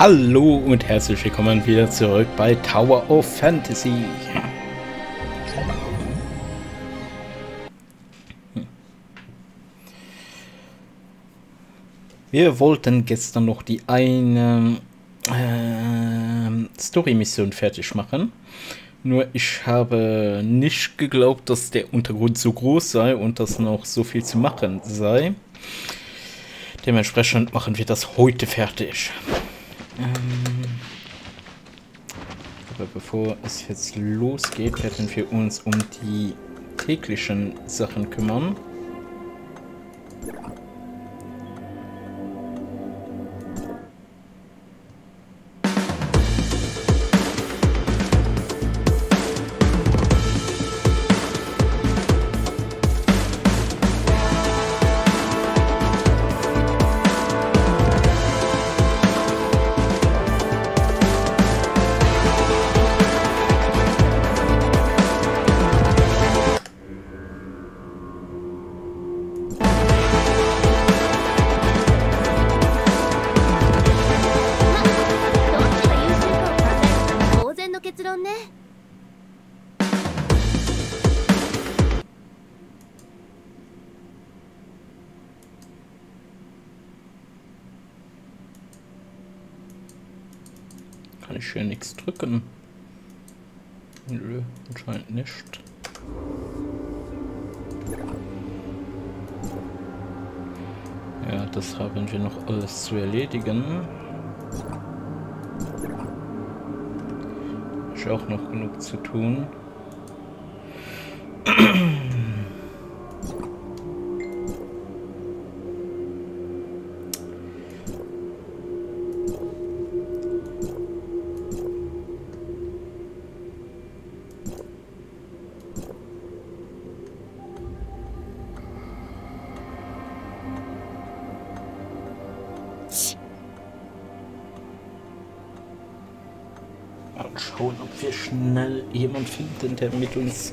Hallo und herzlich willkommen wieder zurück bei Tower of Fantasy. Wir wollten gestern noch die eine Story-Mission fertig machen. Nur ich habe nicht geglaubt, dass der Untergrund so groß sei und dass noch so viel zu machen sei. Dementsprechend machen wir das heute fertig. Aber bevor es jetzt losgeht, werden wir uns um die täglichen Sachen kümmern. Kann ich hier nichts drücken? Nö, anscheinend nicht. Ja, das haben wir noch alles zu erledigen. Ist auch noch genug zu tun. Schauen, ob wir schnell jemanden finden, der mit uns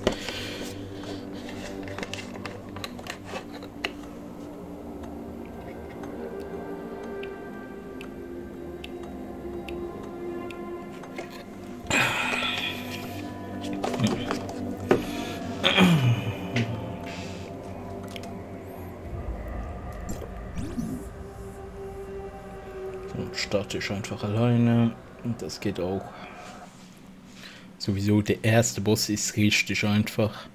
starte ich einfach alleine und das geht auch. Sowieso, der erste Boss ist richtig einfach.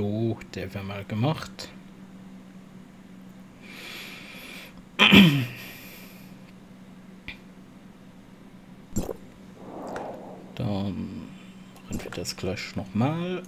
So, der wäre mal gemacht. Dann machen wir das gleich nochmal.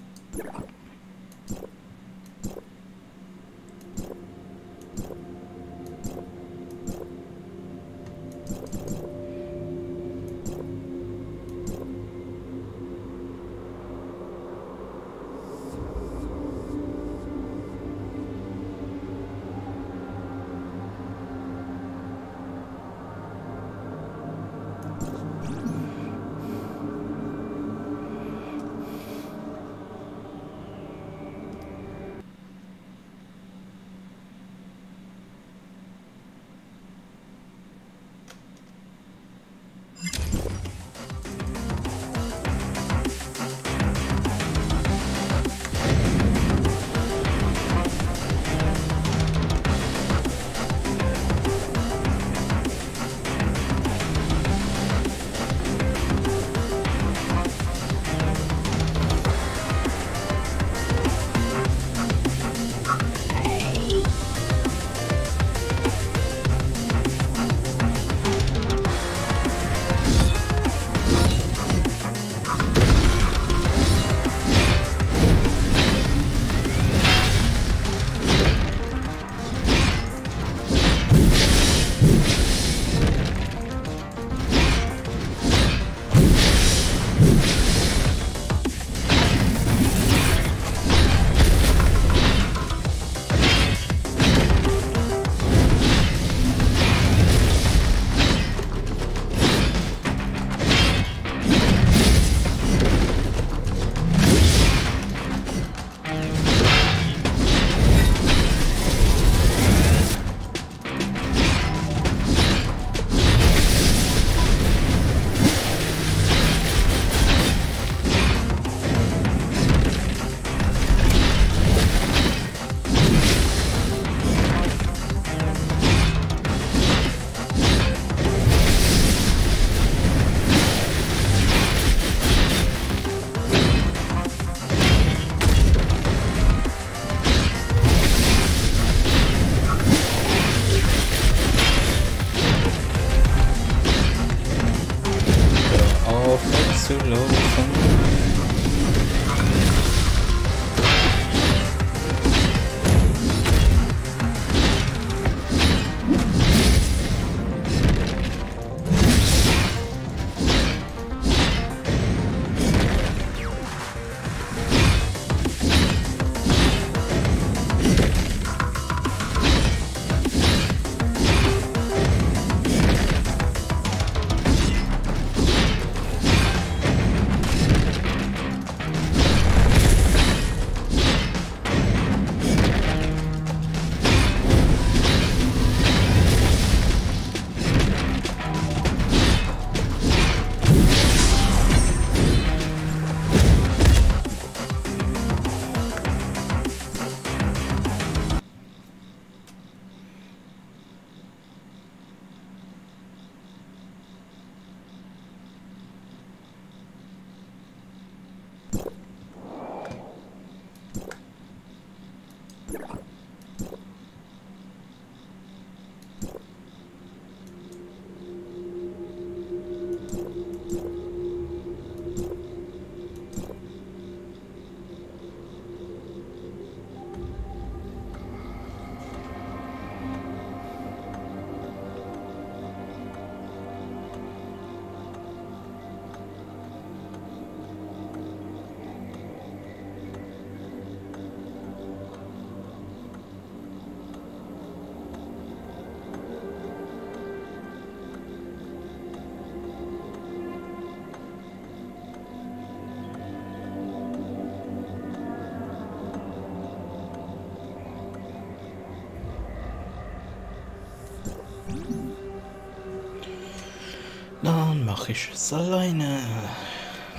Dann mache ich es alleine.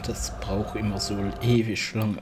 Das braucht immer so ewig lange.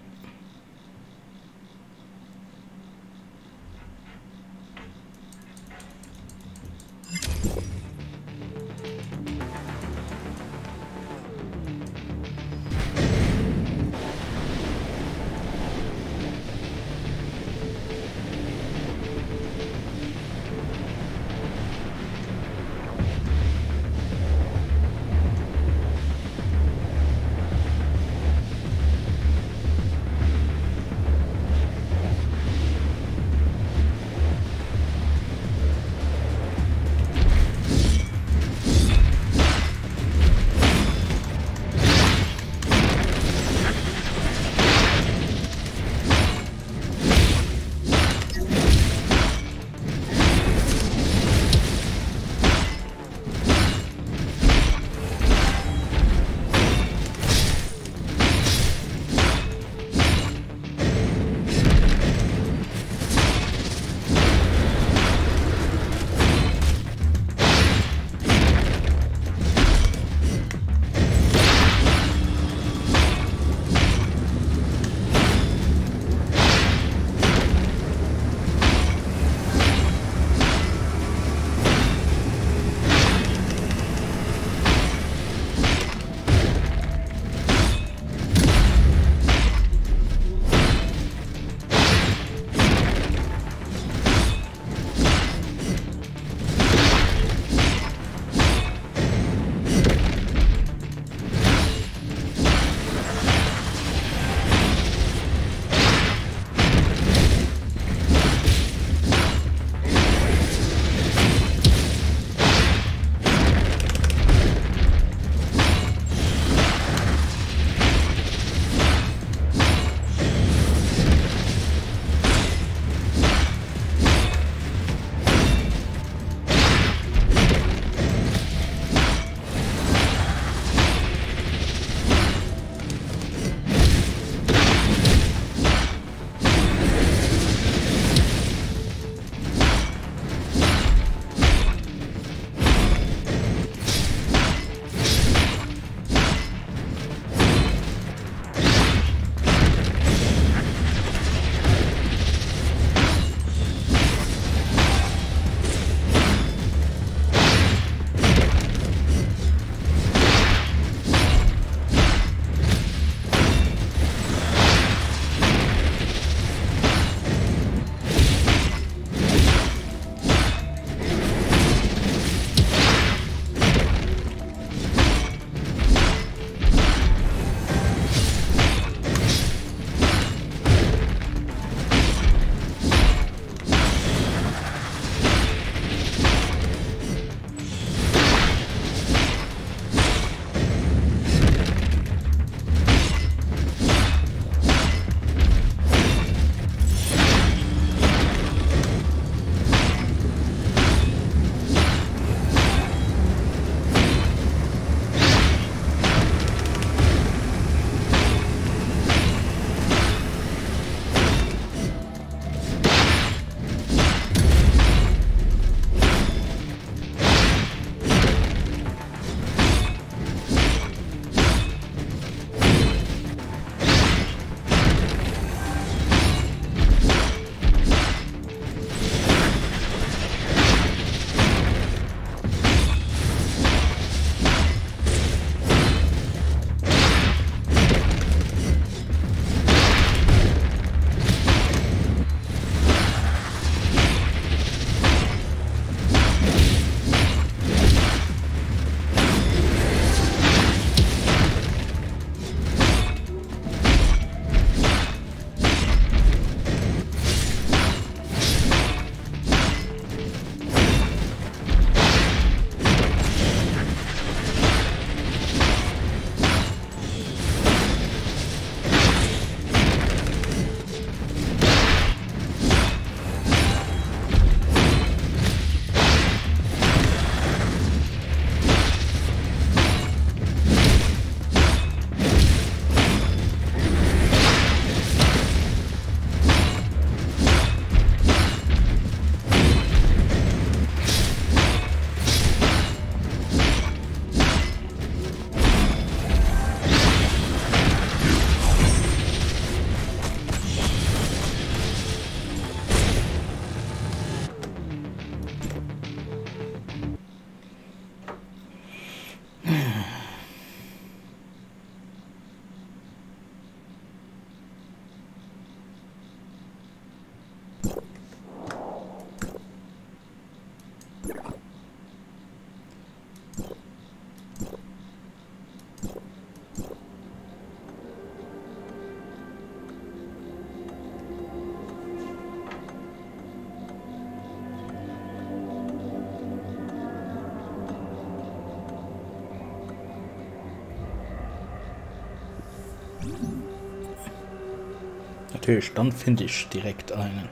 Natürlich, dann finde ich direkt einen.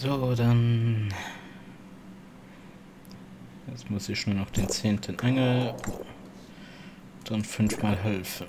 So, dann... Jetzt muss ich nur noch den 10. Engel. Dann 5-mal Hilfe.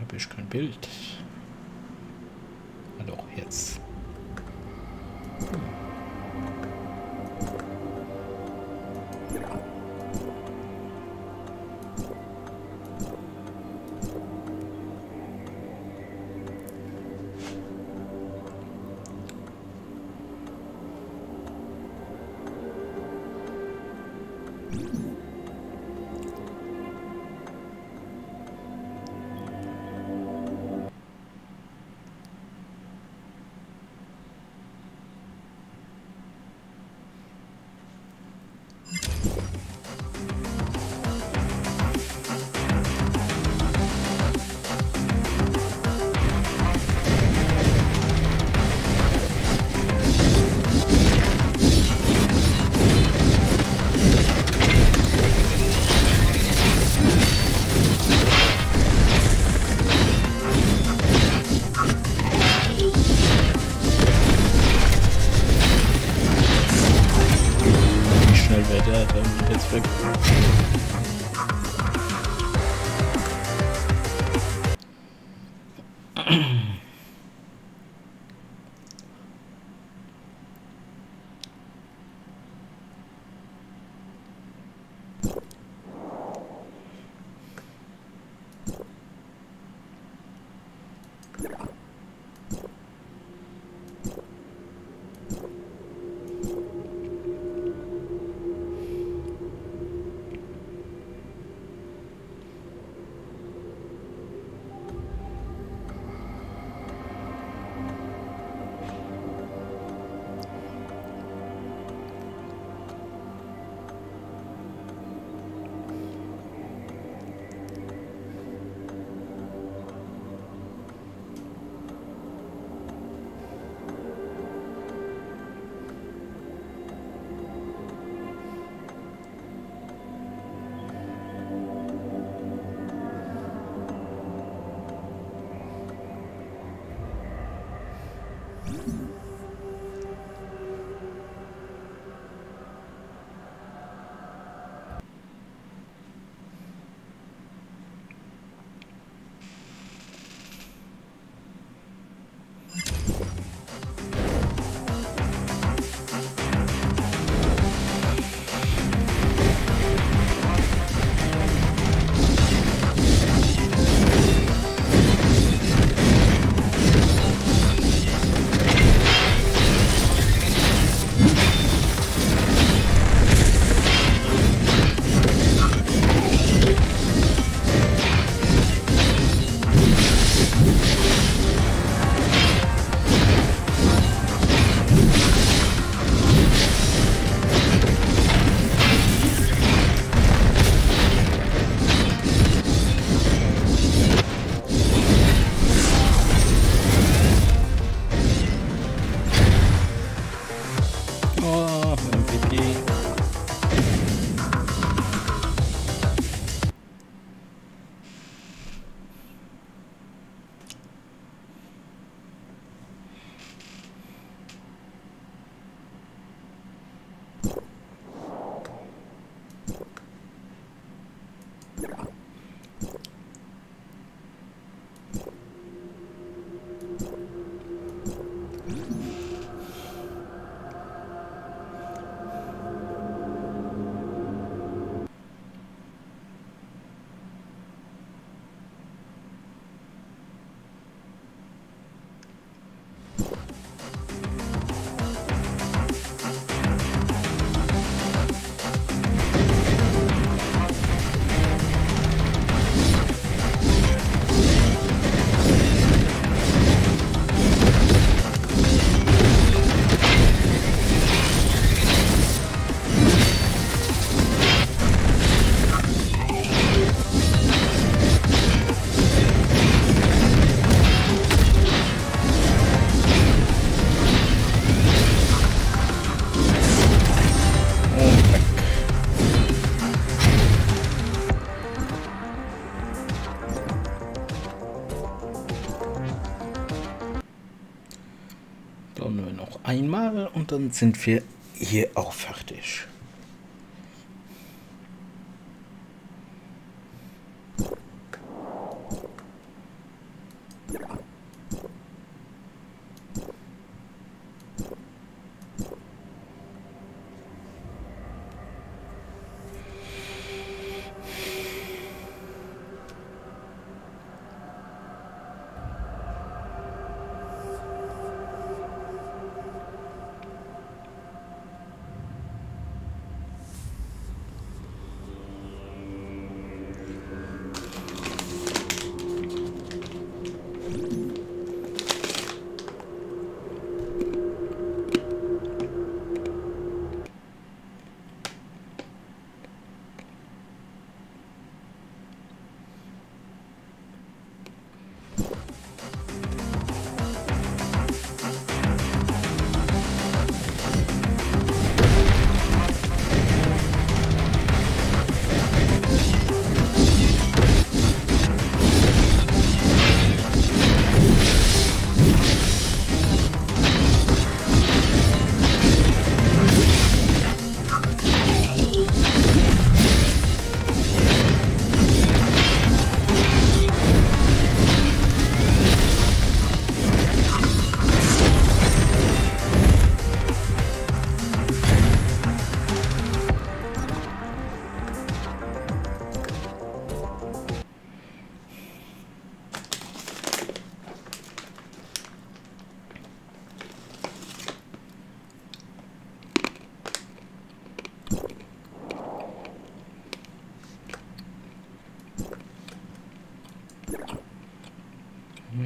Habe ich kein Bild. Na doch, jetzt. Einmal und dann sind wir hier auch fertig. ミ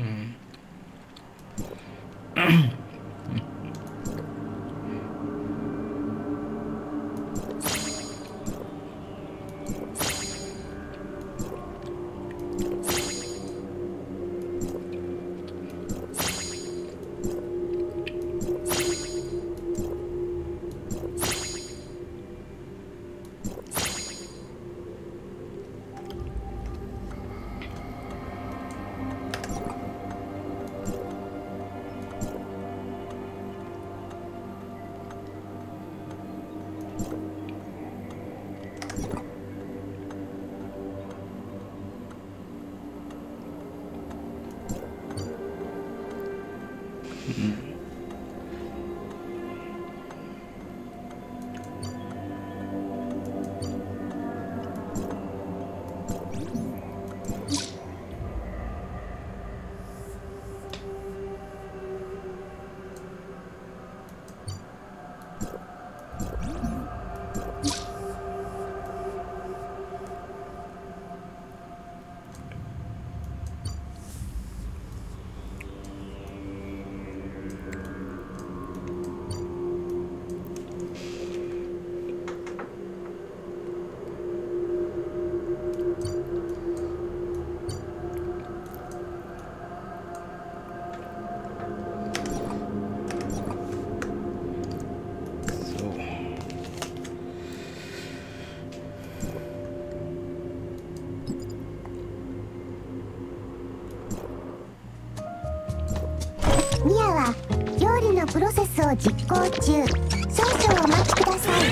アは料理のプロセスを実行中。少々お待ちください。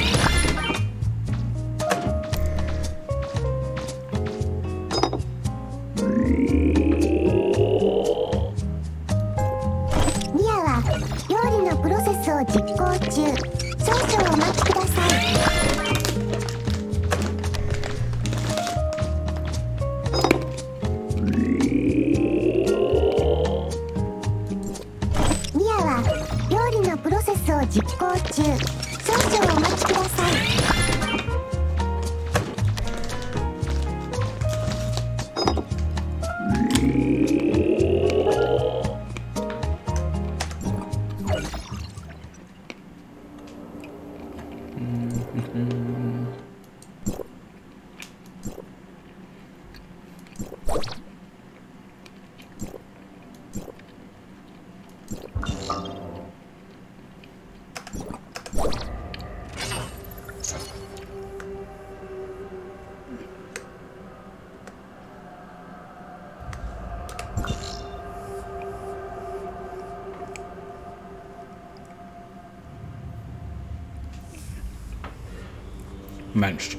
Mensch,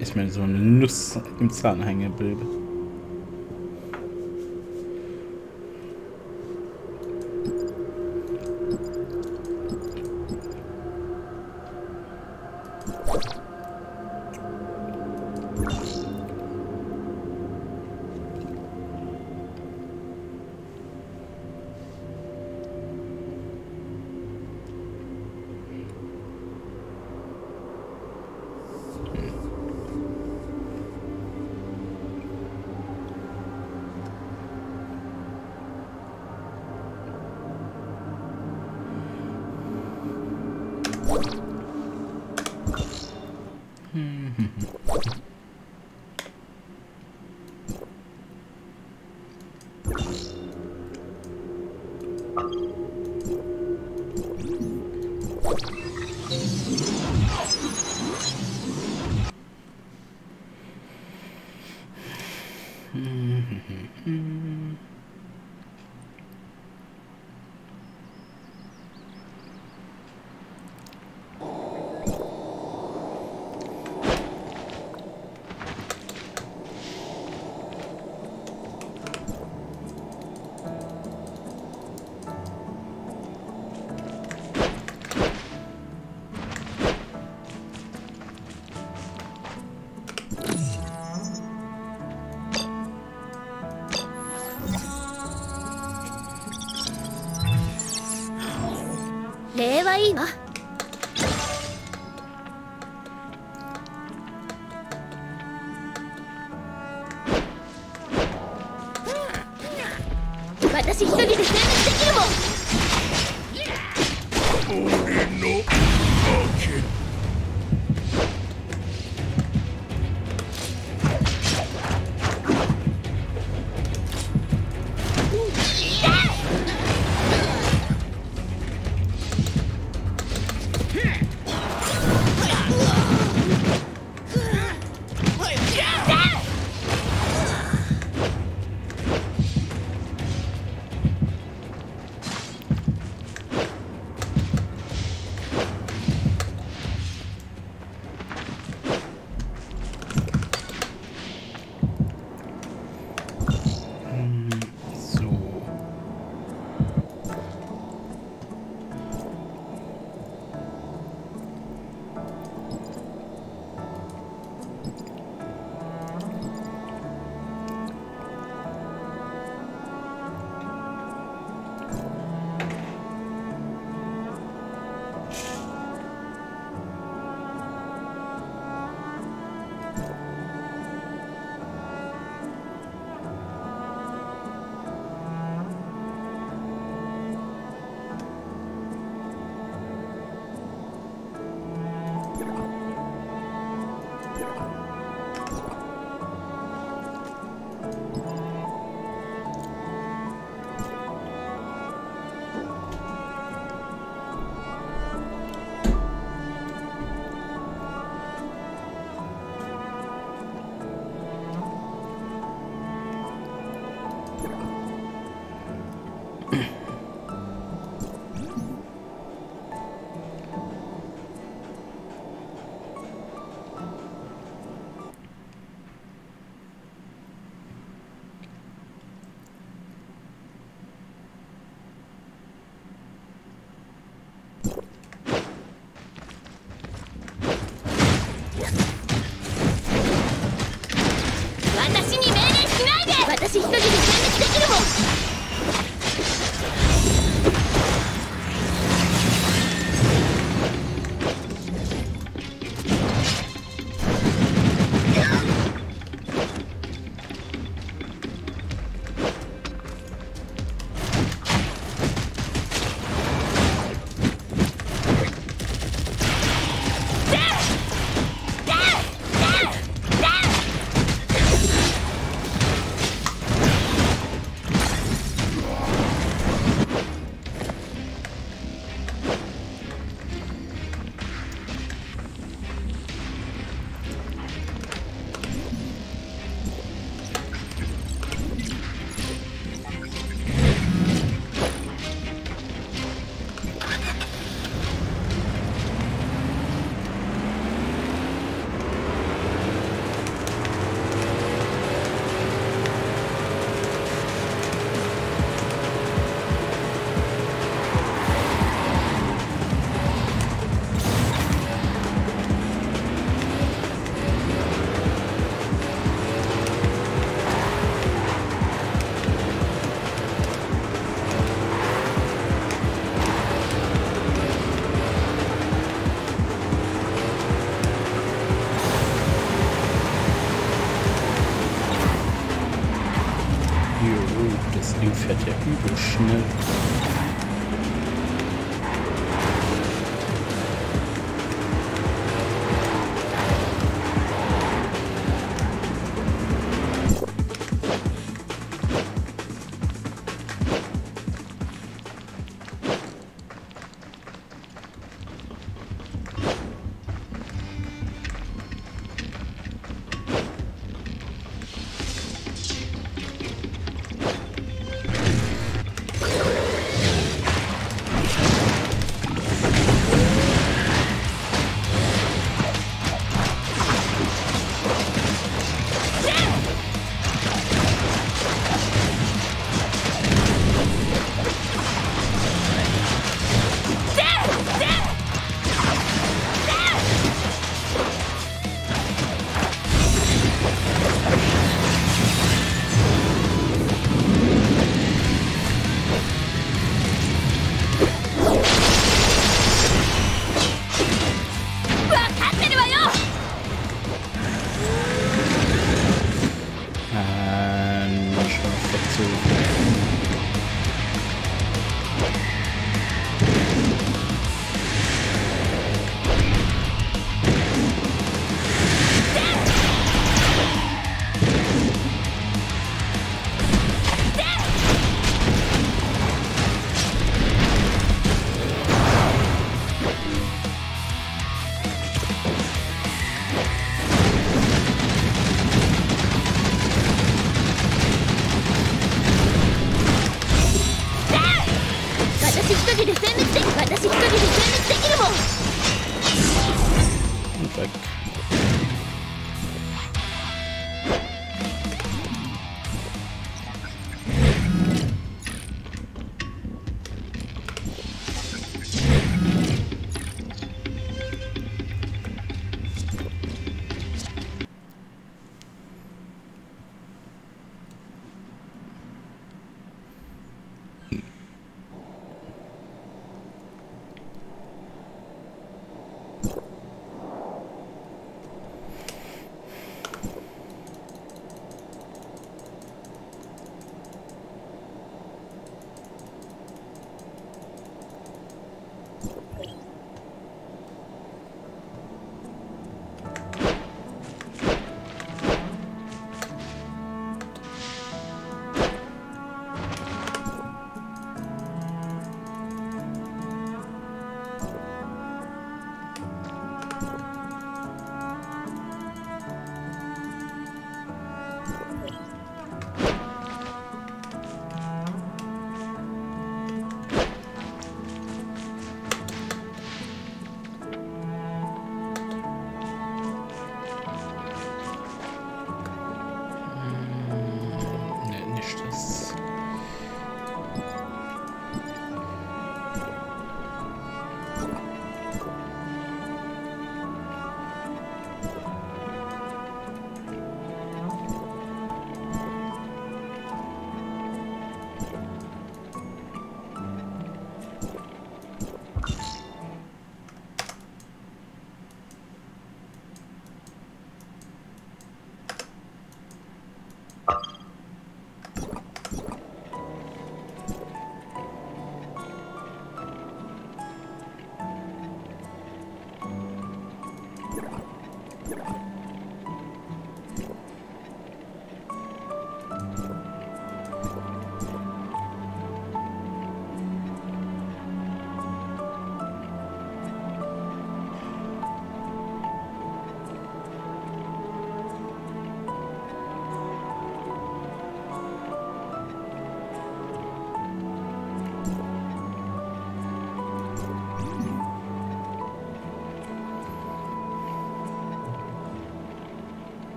ist mir so eine Nuss im Zahn hängen geblieben.礼はいいわ。私一人で全滅できるもん。俺の負け。私一人で全滅できるもん。weg.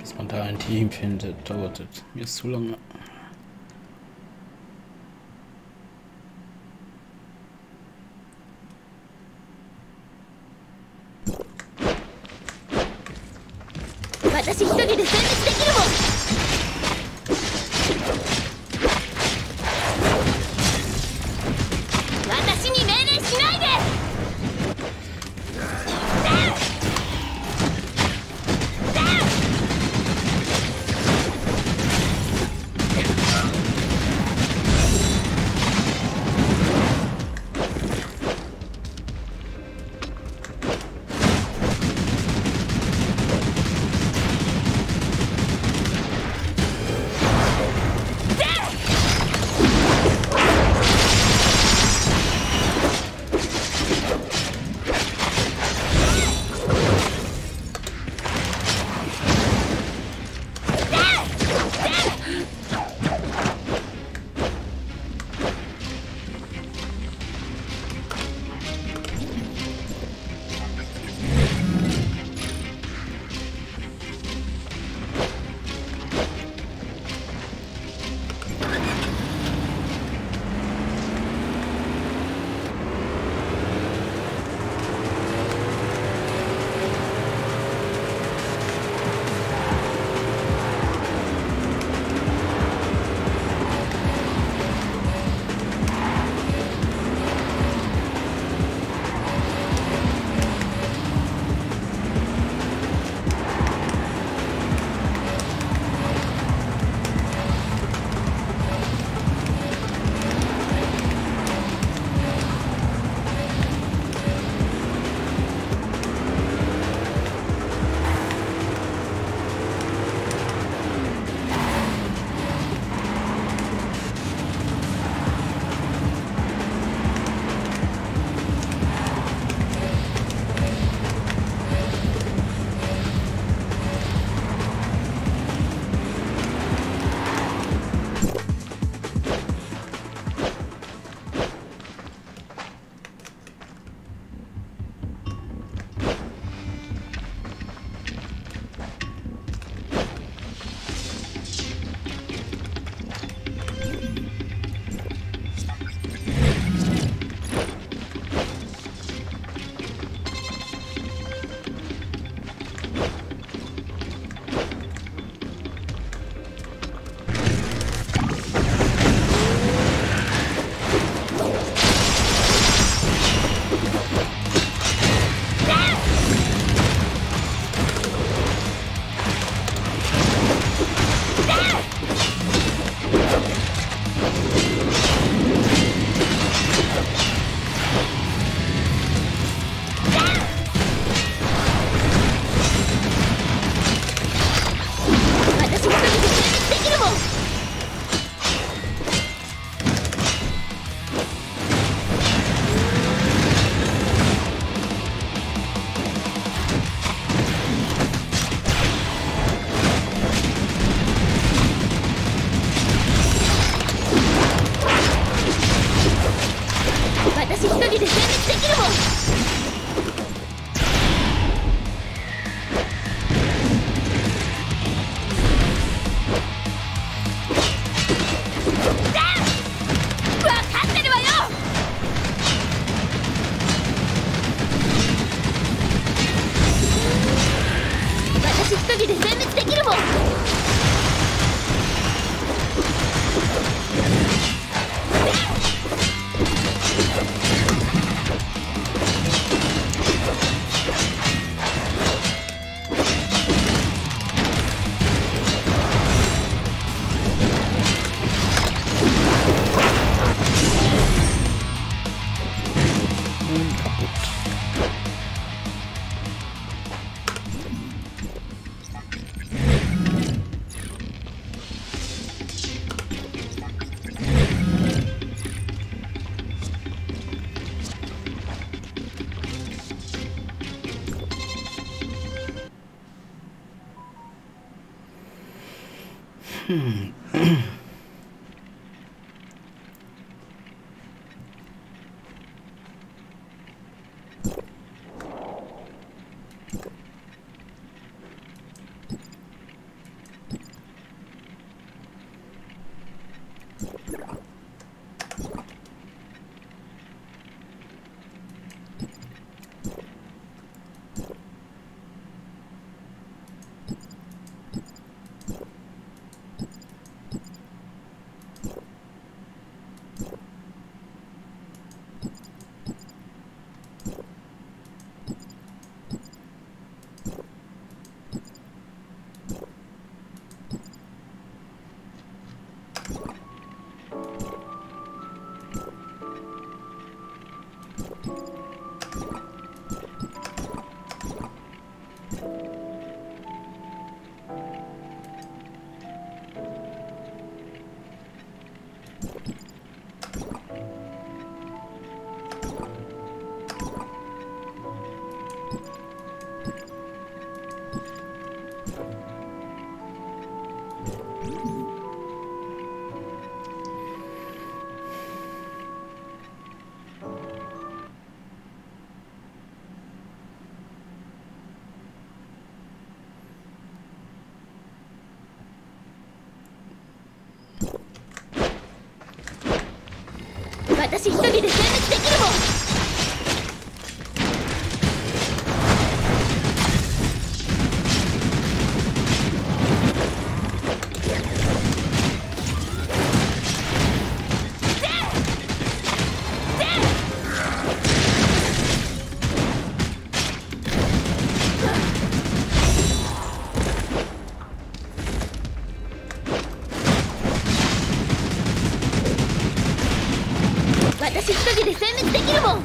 Dass man da ein Team findet, dauert es. Mir ist zu lange. 私一人で全滅できるもん。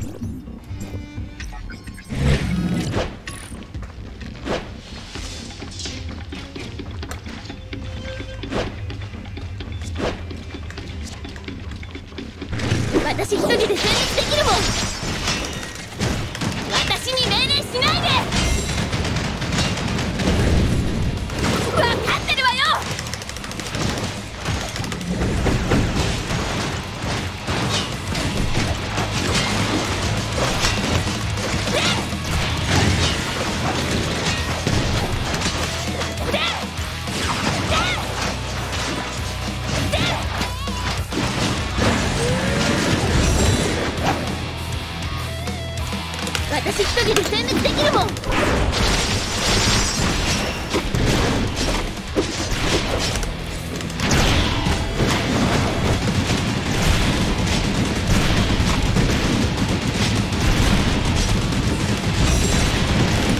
私一人で成立できるもん。私に命令しないで。分かってるわよ。私一人で殲滅できるもん。私一人で殲滅できるもん。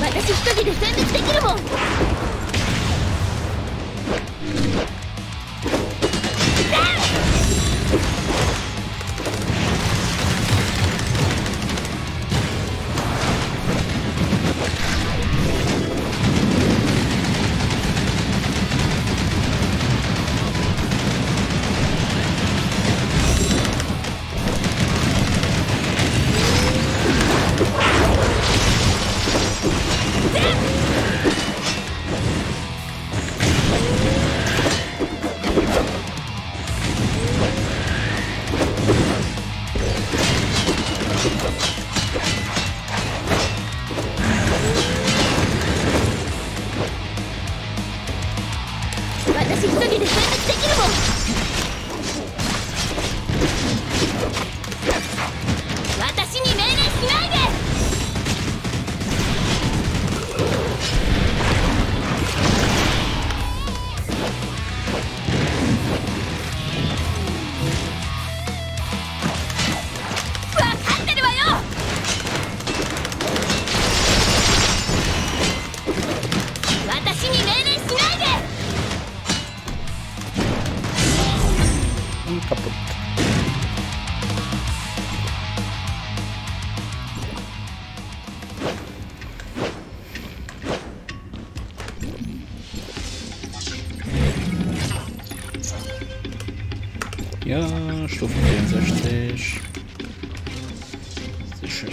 私一人で殲滅できるもん。私に命令しないで。Ja, Stufe 64. Sehr schön.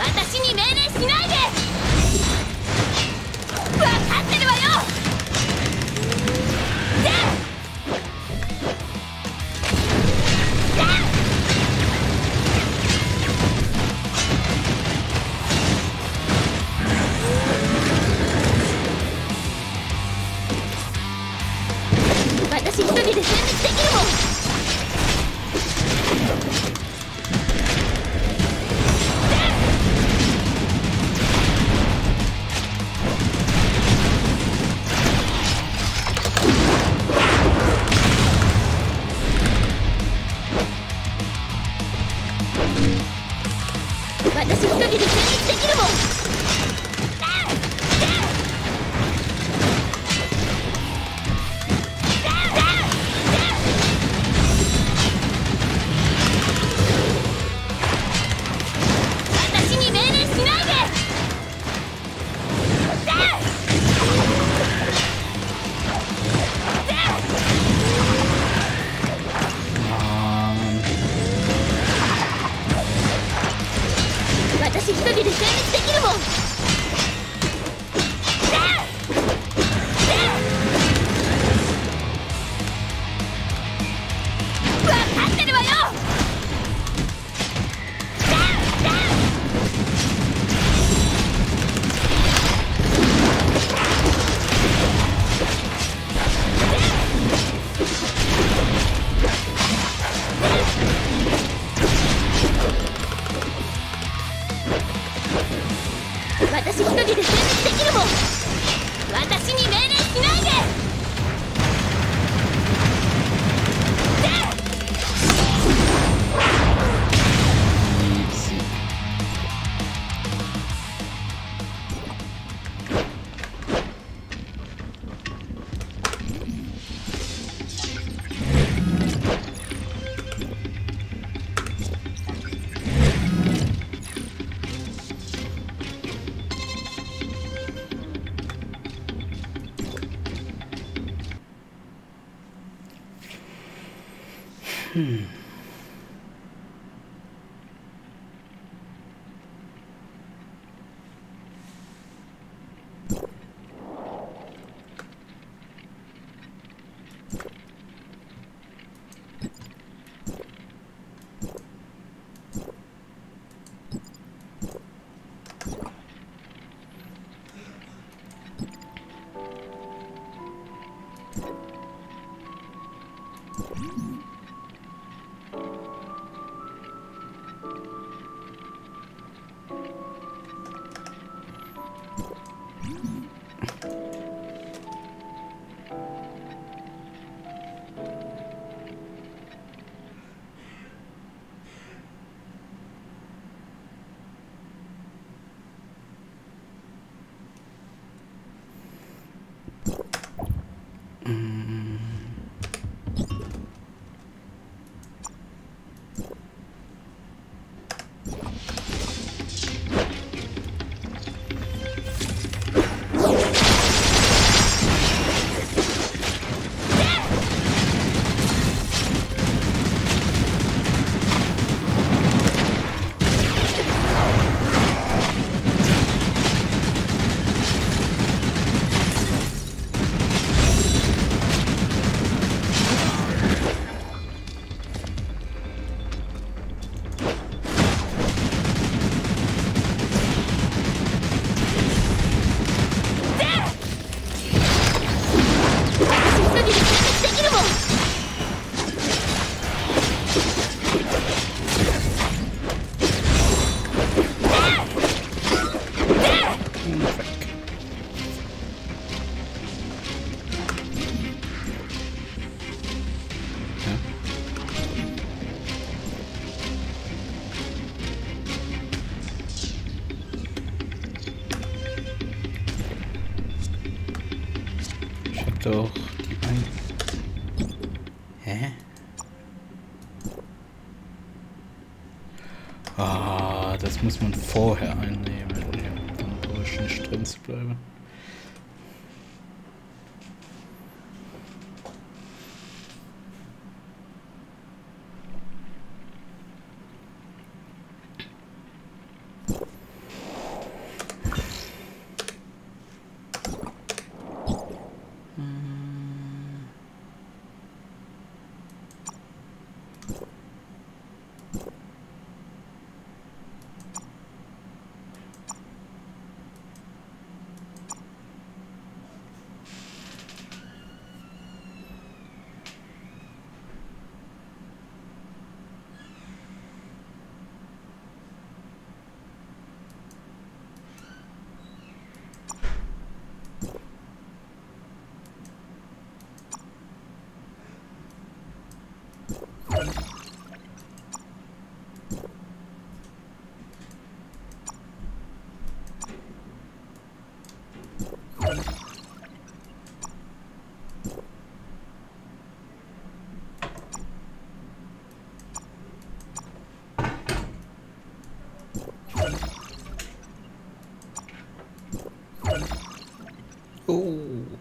私に命令しないで。分かってるわよ。じゃあ。私一人で全滅できるもん。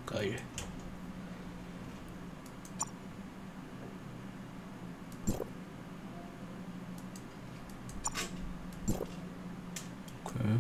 Geil. Okay.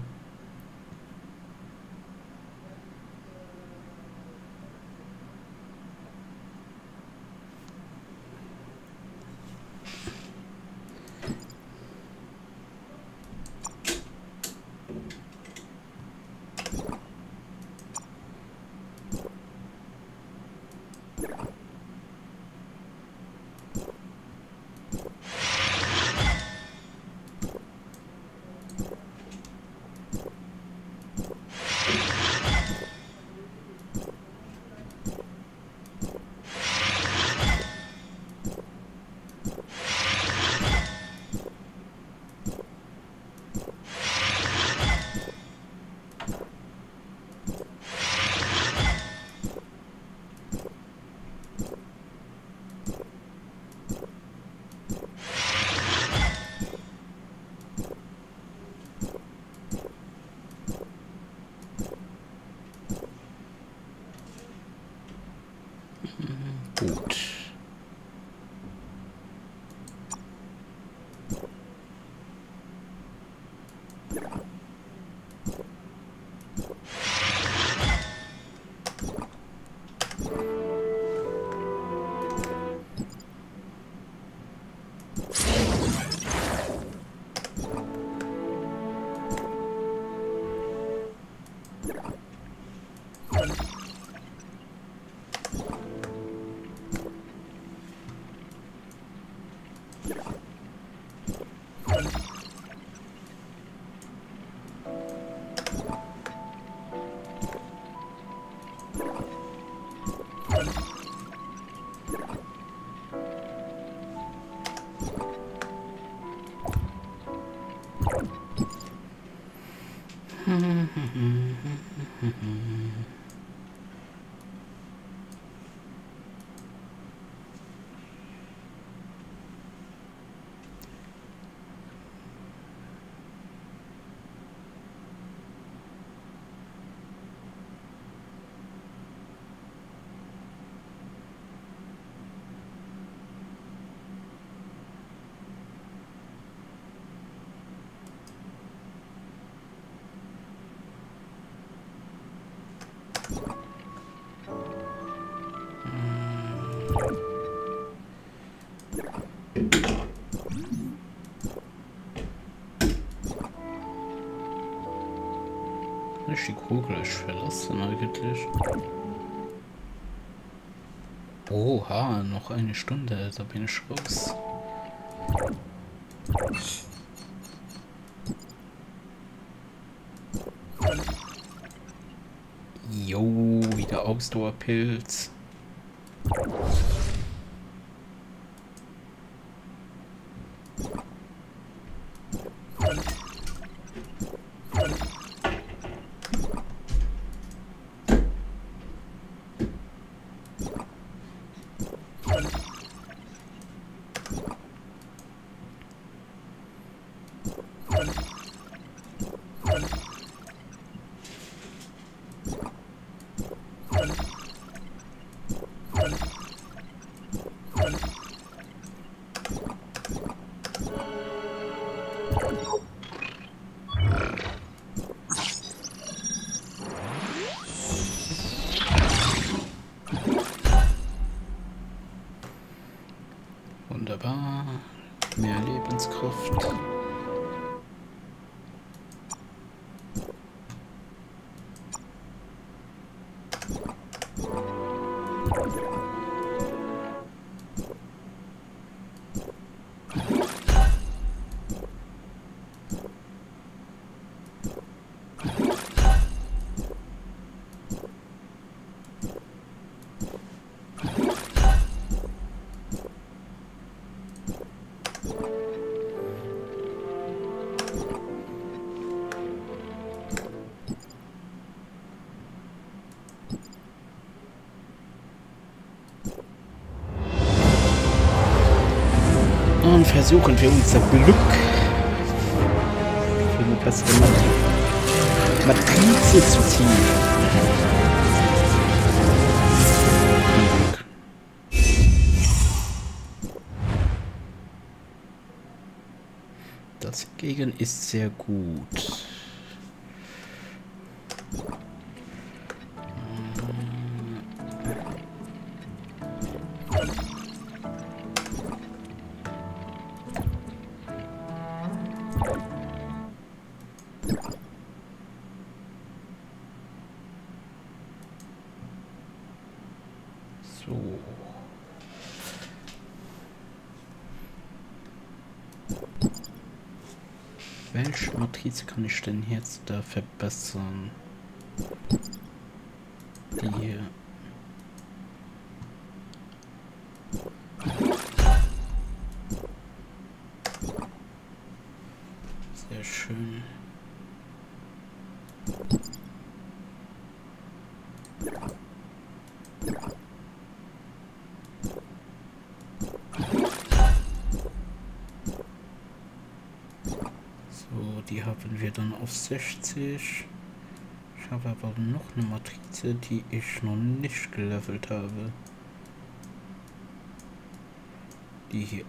Die Kugel ist verlassen eigentlich. Oha, noch eine Stunde, da bin ich raus. Jo, wieder Ausdauerpilz. Und versuchen wir unser Glück für eine bessere Matrize zu ziehen. Das Gegen ist sehr gut. Welche Matrize kann ich denn jetzt da verbessern? Die hier. Sehr schön. Die haben wir dann auf 60. Ich habe aber noch eine Matrize, die ich noch nicht gelevelt habe. Die hier.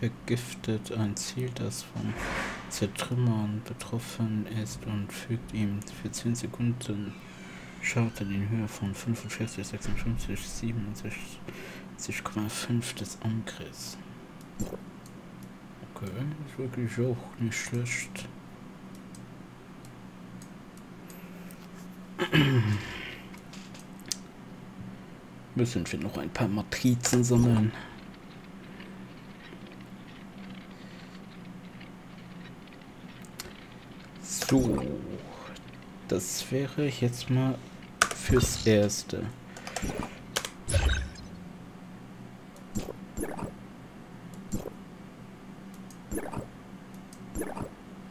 Vergiftet ein Ziel, das vom Zertrümmern betroffen ist und fügt ihm für 10 Sekunden Schaden in Höhe von 45, 56, 67,5 des Angriffs. Okay, ist wirklich auch nicht schlecht. Müssen wir noch ein paar Matrizen sammeln. So, das wäre jetzt mal fürs Erste.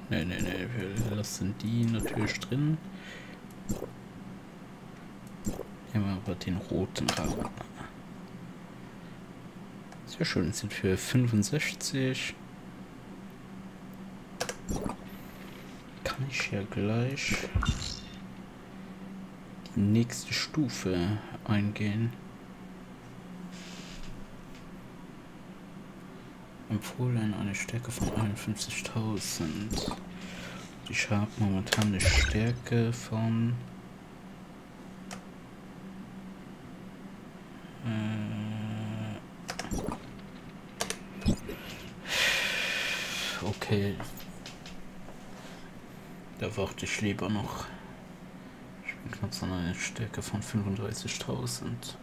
Ne, wir lassen die natürlich drin. Nehmen wir aber den roten Rahmen. Sehr schön, jetzt sind wir 65. Ich ja gleich die nächste Stufe eingehen. Empfohlen eine Stärke von 51.000. Ich habe momentan eine Stärke von 35.000.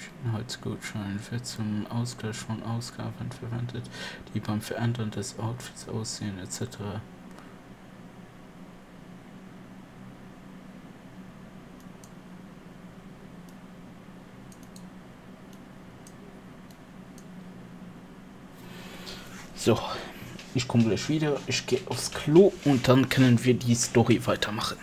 Schönheitsgutschein wird zum Ausgleich von Ausgaben verwendet, die beim Verändern des Outfits, Aussehen etc. So. Ich komme gleich wieder, ich gehe aufs Klo und dann können wir die Story weitermachen.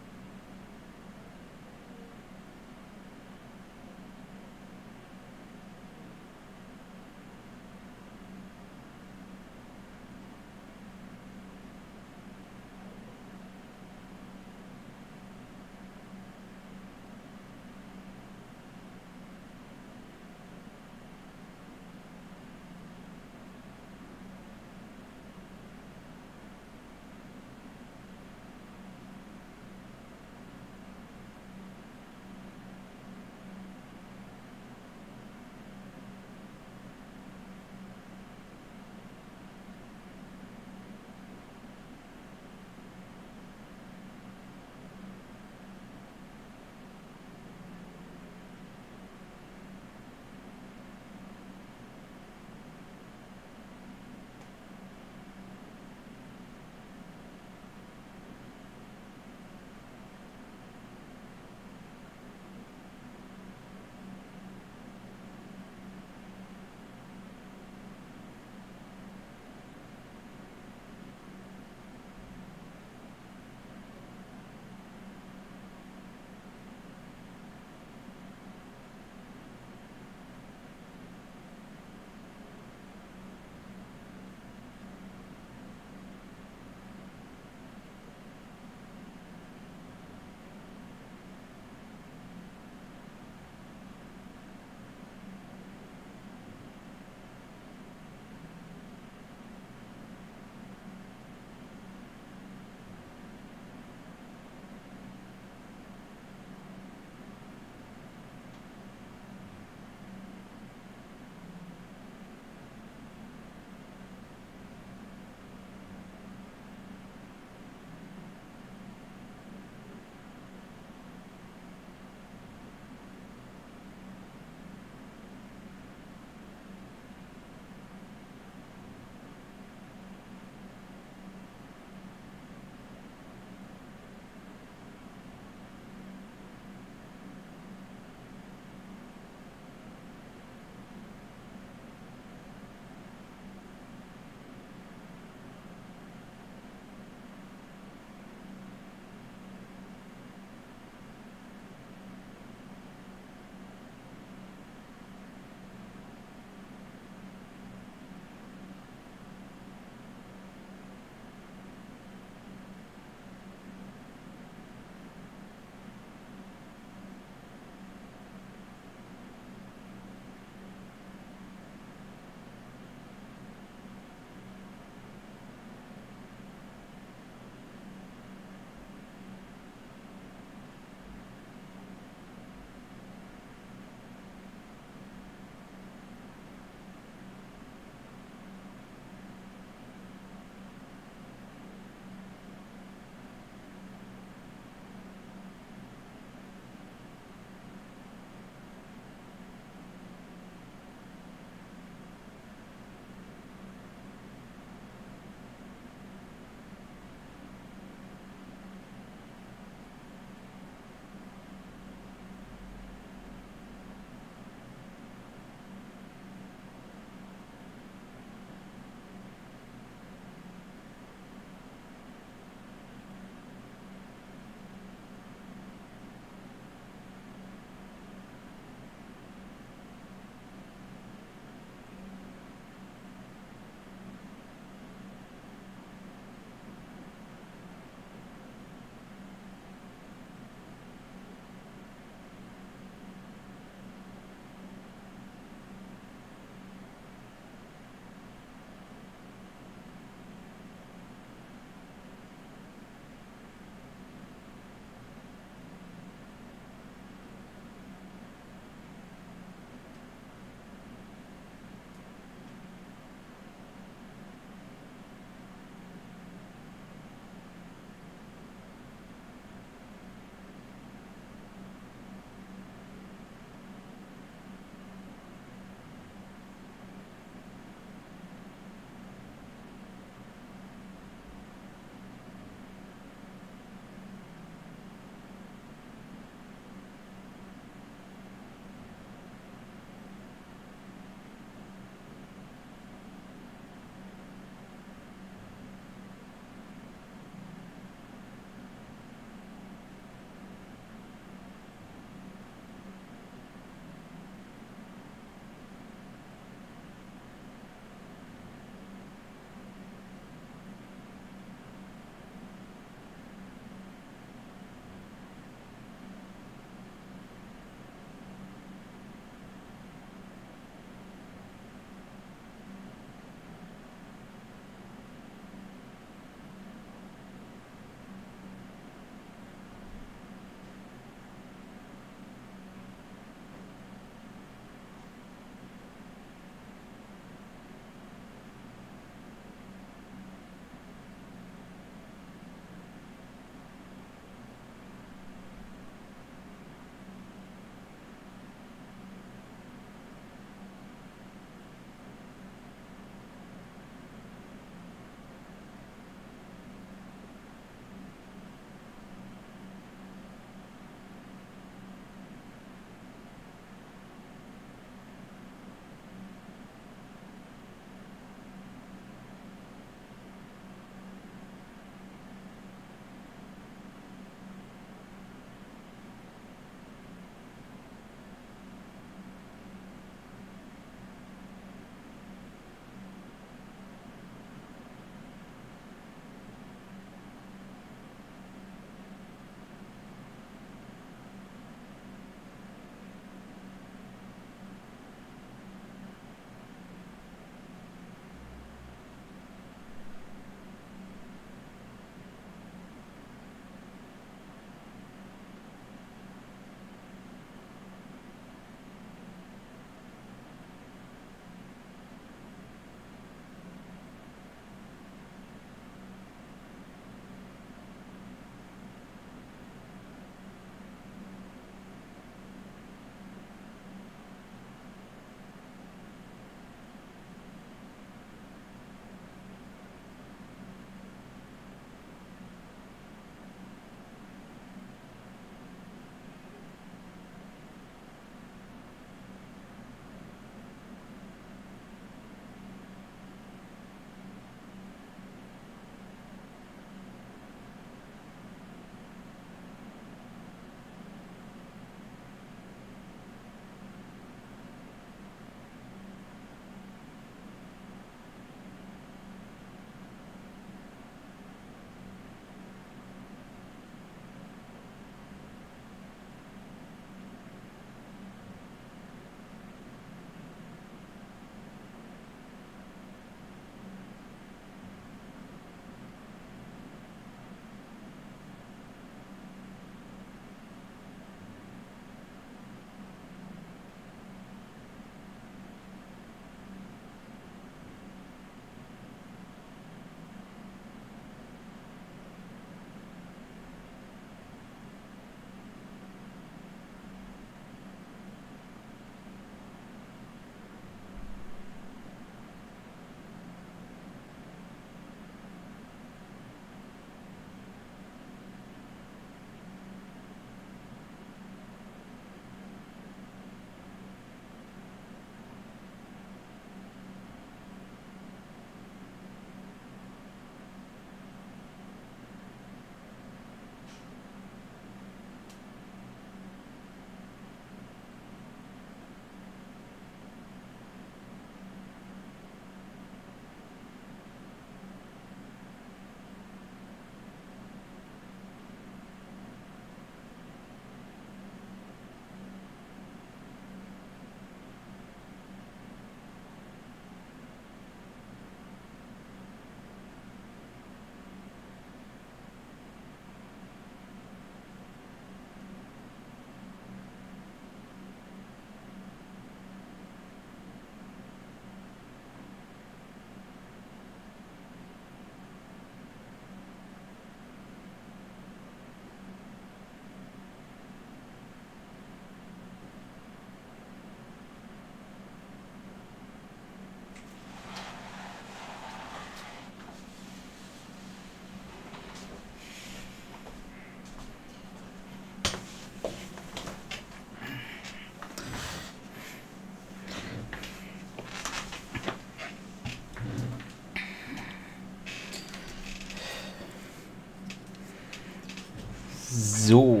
So.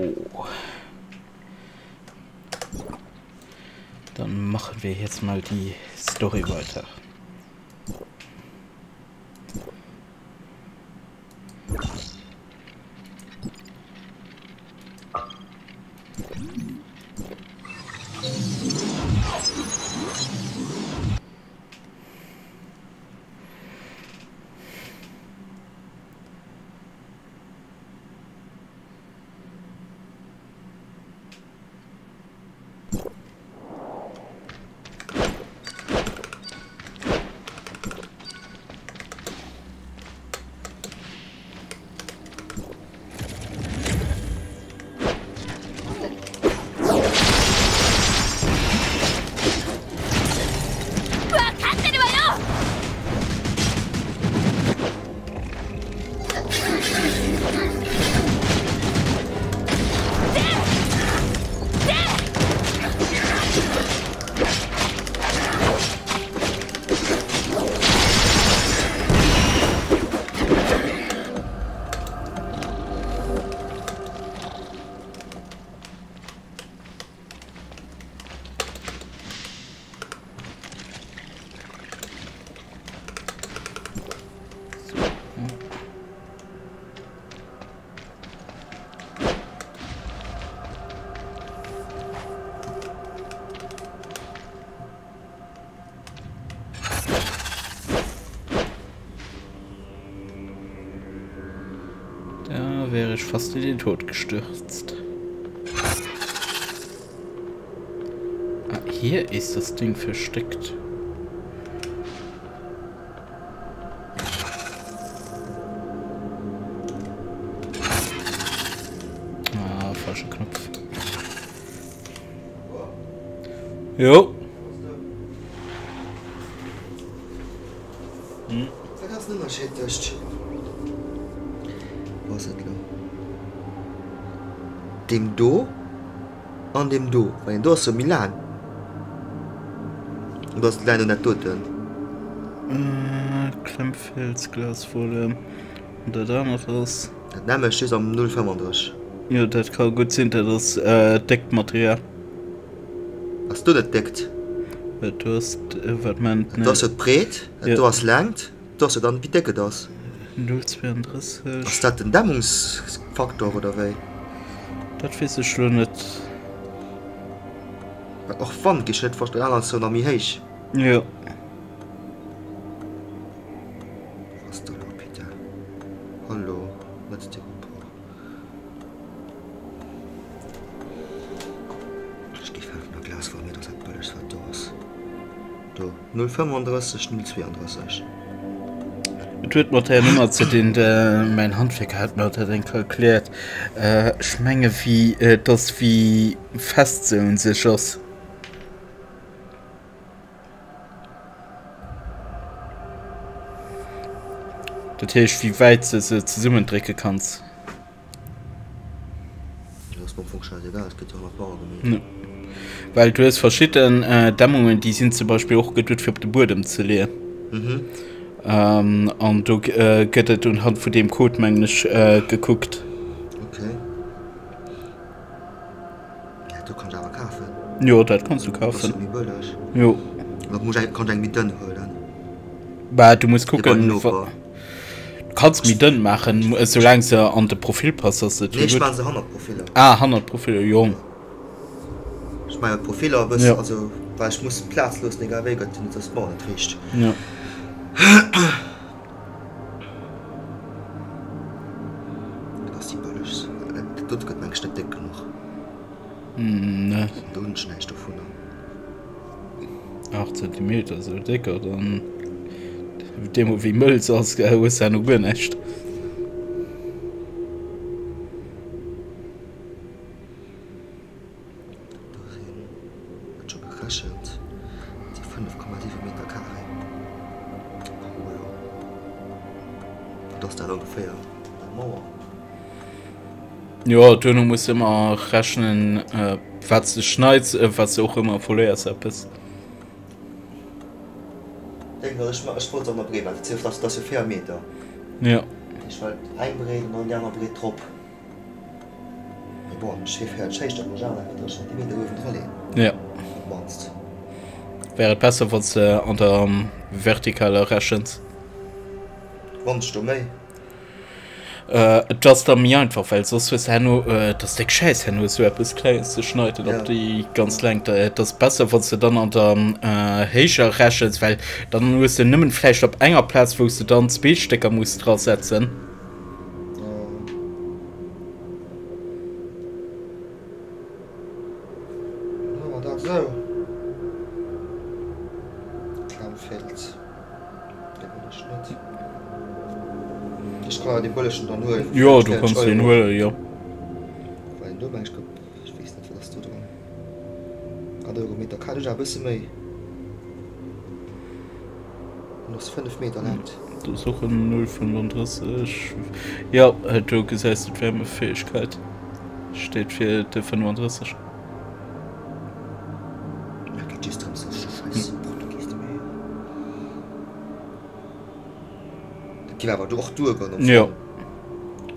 Dann machen wir jetzt mal die Story weiter. Wäre ich fast in den Tod gestürzt. Ah, hier ist das Ding versteckt. Ah, falscher Knopf. Jo. Hm. Dem Do und dem Do, weil Do so Milan. Du hast kleine Naturtöne. Klemmfelsglas vor dem. Und der Dame raus. Der Dame steht am 0,35. Ja, das kann gut sein, das Deckmaterial. Hast du das deckt? Du hast, was man. Du hast es breit, du hast langt, du hast dann wie decke das. 0,32. Ist das ein Dämmungsfaktor oder was? Das weiß ich schon nicht. Auch wann gehst du nicht verstehen, als so noch mehr hast. Ja. Was ist da los, bitte? Hallo, was ist da los? Ich gebe einfach ein Glas von mir, das hat alles verdorst. Da, 035, 032. Ich würde mir die Nummer zu den, mein Handwerker hat mir den erklärt. Ich meine, wie das wie fast so in sich ist. Das heißt, wie weit du es zusammendrücken kannst. Das ist mir funktioniert egal, es geht ja noch Bauern. Weil du hast verschiedene Dämmungen, die sind zum Beispiel auch gedrückt für den Boden zu leeren. Mhm. Und du gettet und hat von dem Code manchmal geguckt. Okay. Ja, du kannst aber kaufen. Ja, das kannst du kaufen. Ja. Du musst eigentlich mit dünn holen. Bah, du musst gucken. Du kannst mit dünn machen, solange sie an den Profil passt. Nee, ich meine 100 Profile. Ah, 100 Profile, ja. Ich meine Profile, aber ja. Also, weil ich muss platzlos nicht erwägen, damit das Bau nicht riecht. Ja. Das ist die Böllisch. Dort geht man nicht dick genug. Ne. Du unten schneidest davon an. 8 cm, so dicker, dann. Mit dem, wie Müll ausgehauen ist, ja noch gut nicht. Ja, du musst immer rechnen, was du schneidest, was du auch immer verlierst. Ich denke, ich wollte es auch noch brechen, das ist 4 Meter. Ja. Ich wollte einbrechen und dann noch brechen. Bord. Sejść obłożone, to są nie będę kontroli. Ja. Monst. Wäre besser, wenn es unter vertikaler Rations. Wunsch du mich? Just am Jahr einfach, weil sonst ist ja nur, das Deck scheiß ja nur so etwas Kleines geschneidet, ob die ganz lang, das besser, wenn du dann unter höher Rations, weil dann musst du nimmer vielleicht auf enger Platz, wo du dann Speedstecker musst draufsetzen. Ja, du kannst den Hölle, ja. Weil du meinst, ich weiß nicht, was du dran. Andere Meter kann ich ein bisschen mehr. Noch 5 Meter lang. Du suchst 0,35. Ja, du gesagt, das wäre eine Fähigkeit. Steht für die 35. Die war aber doch durchgegangen. Ja.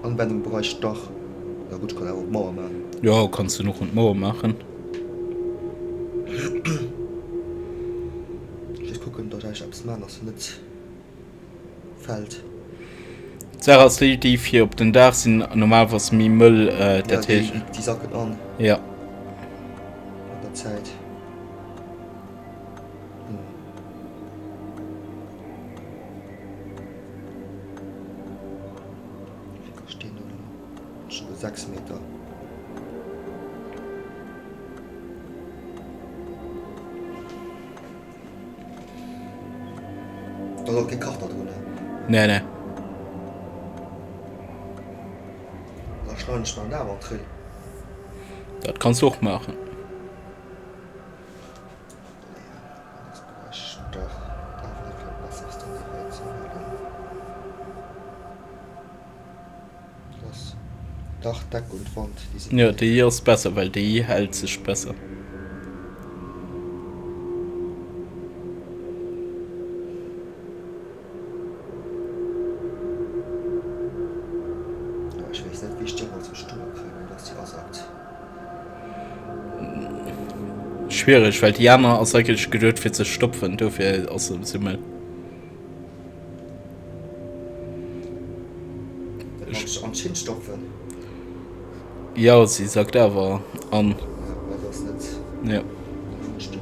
Anwendung bräuchte ich doch. Na gut, ich kann auch Mauer machen. Ja, kannst du noch und Mauer machen. Ich gucke, ob ich ab's machen, dass es nicht fällt. Sarah, die vier auf den Dach sind normal was mit Müll der Tisch. Ja, die Sacken an. Ja. An der Zeit. Meter. Da ist auch kein Kach da drin. Nein, nein. Da schnell nicht mal da, Trill. Das kannst du auch machen. Dach und Wand. Ja, die hier ist besser, weil die hält sich besser. Ja, ich weiß nicht, wie ich die mal zur Stimme kriege, was die aussagt. Schwierig, weil die Jana aus eigentlich geduld für zu stopfen, dafür aus dem Himmel. Kannst du uns hinstopfen? Ja, sie sagt aber an. Ja, weil das nicht. Ja. Ich dann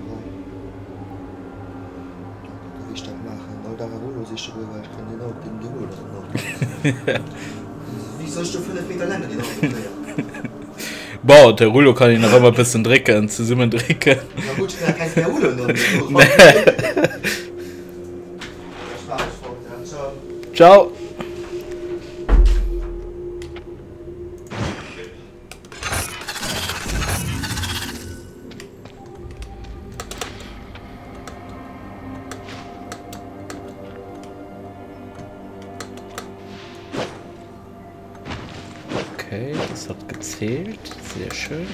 mache, da weil ich kann den auch den Gehol oder noch. Wie sollst du 5 Meter lang den Augen? Boah, der Rulo kann ihn noch immer ein bisschen drecken, zusammen drecken. Na gut, da kann ich der Rulo noch nicht. Ciao. Sehr schön.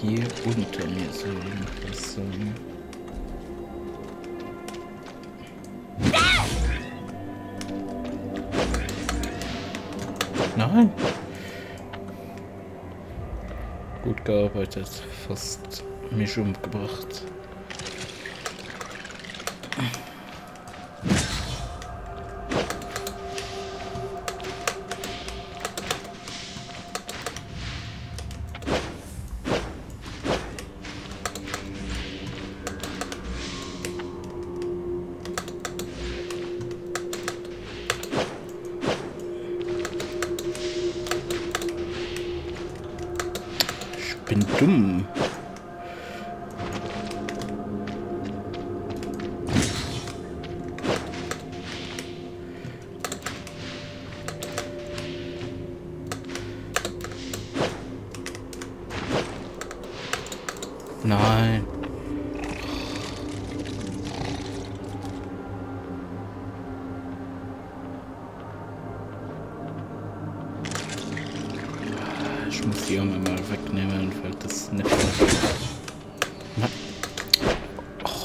Hier unter mir so etwas. Nein! Gut gearbeitet, fast mich umgebracht. Nein. Ich muss die Arme mal wegnehmen, weil das nicht mehr... Oh.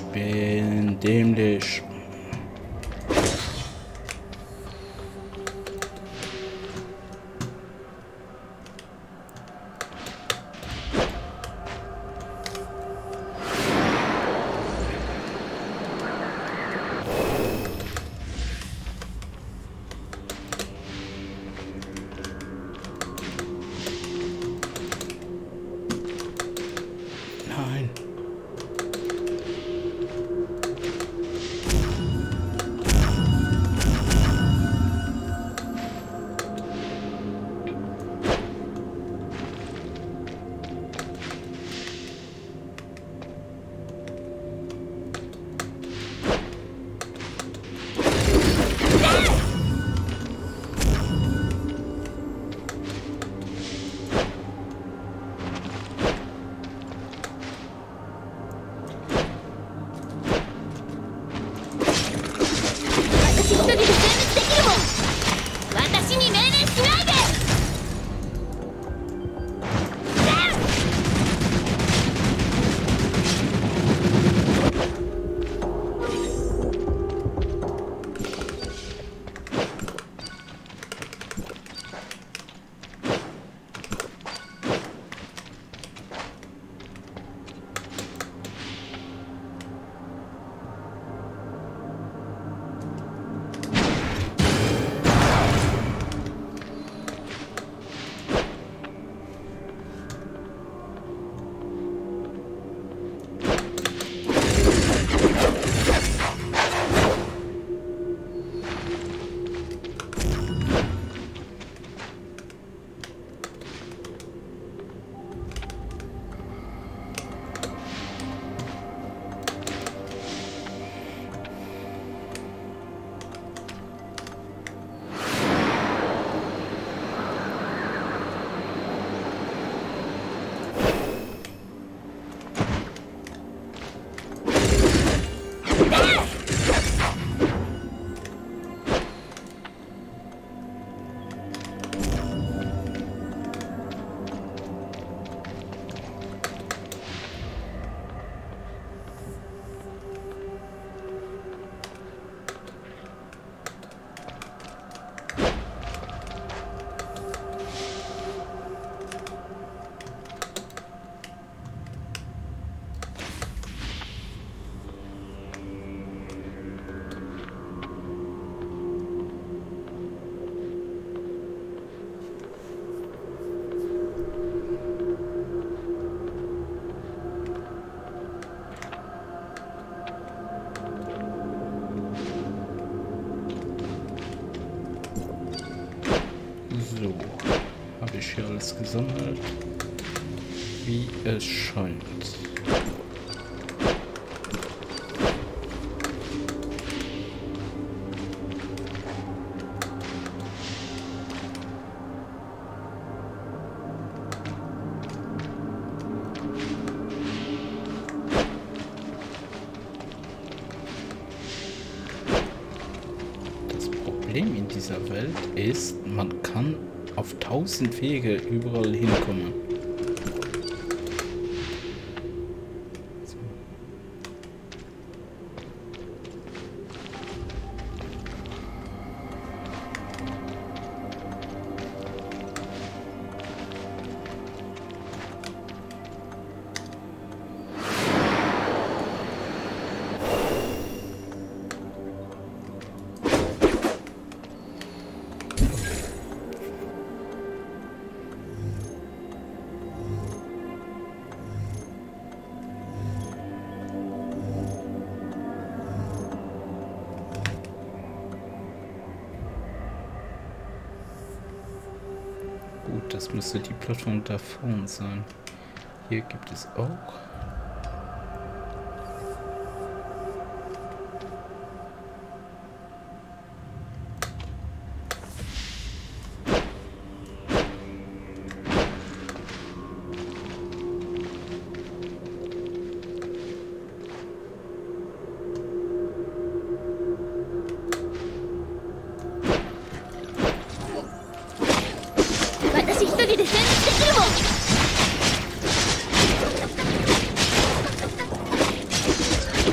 Ich bin dämlich. Gesammelt, wie es scheint. Das Problem in dieser Welt ist, man kann auf 1000 Wege überall hinkommen. Das müsste die Plattform da vorne sein. Hier gibt es auch.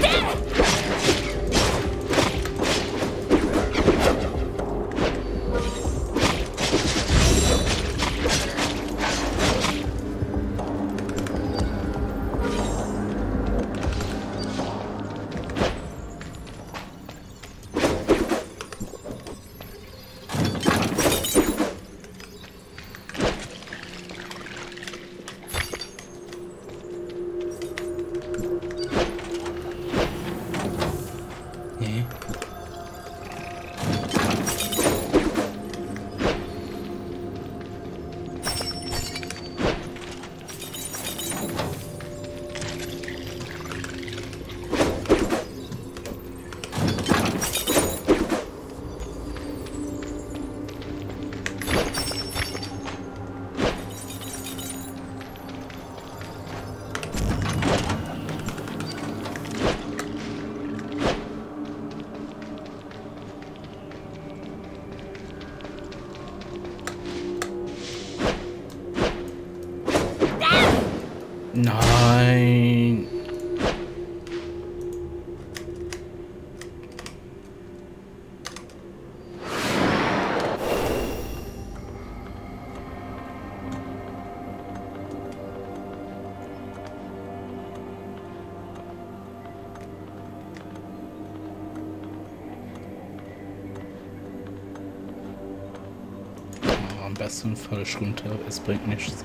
Damn! Nein. Am besten falsch runter, es bringt nichts.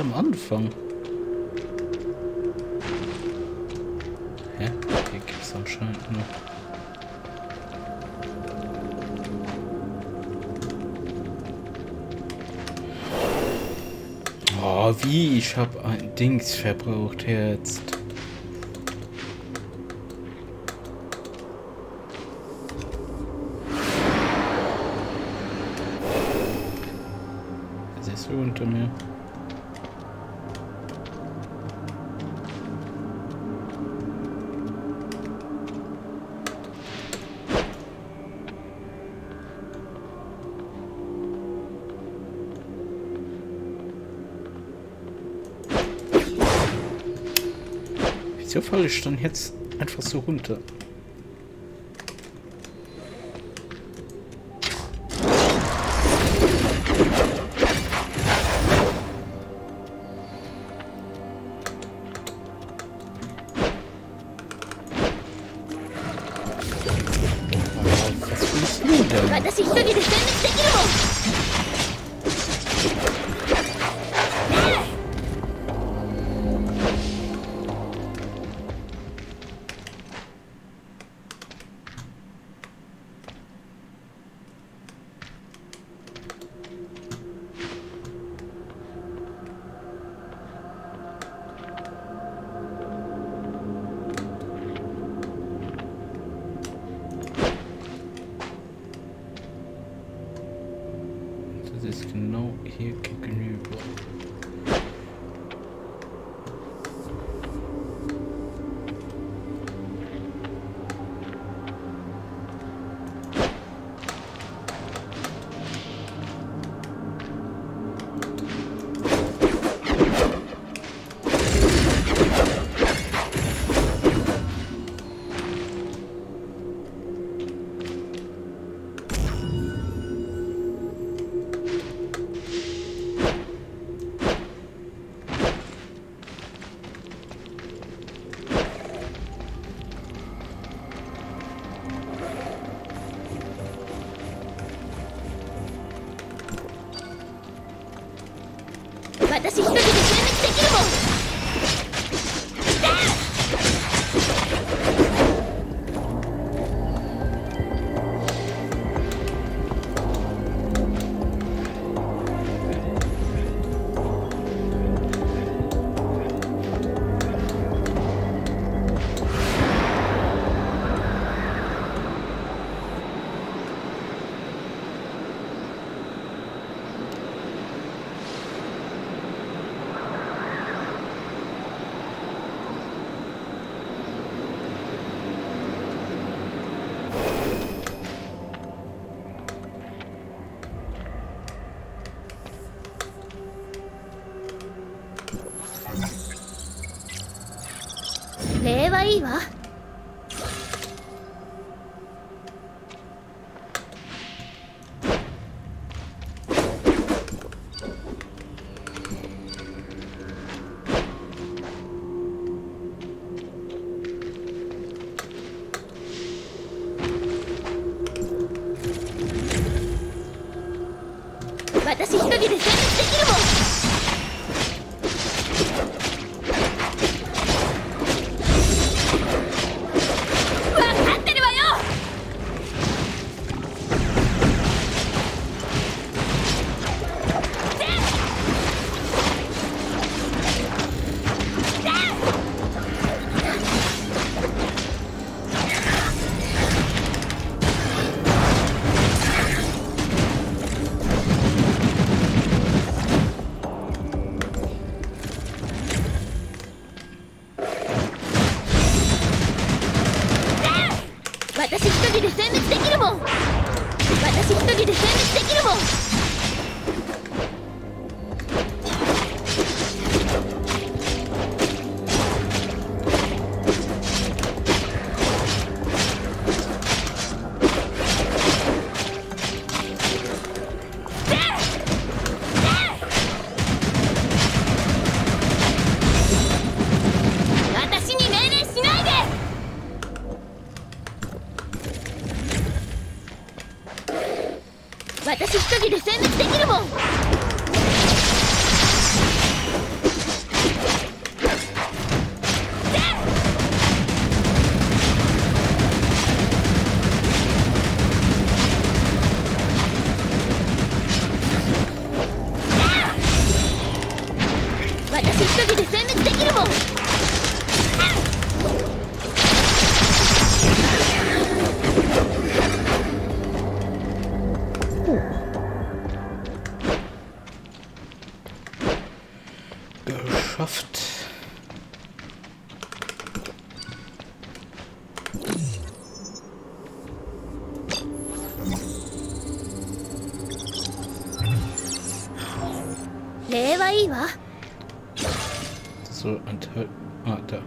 Am Anfang. Hä? Hier gibt es anscheinend noch. Oh, wie? Ich habe ein Dings verbraucht jetzt. Das ist so unter mir. So falsch, dann jetzt einfach so runter. 足元にで選別できるもん。私一人で殲滅できるもん。私一人で殲滅できるもん。礼はいいわ。So enthalten. Ah, da.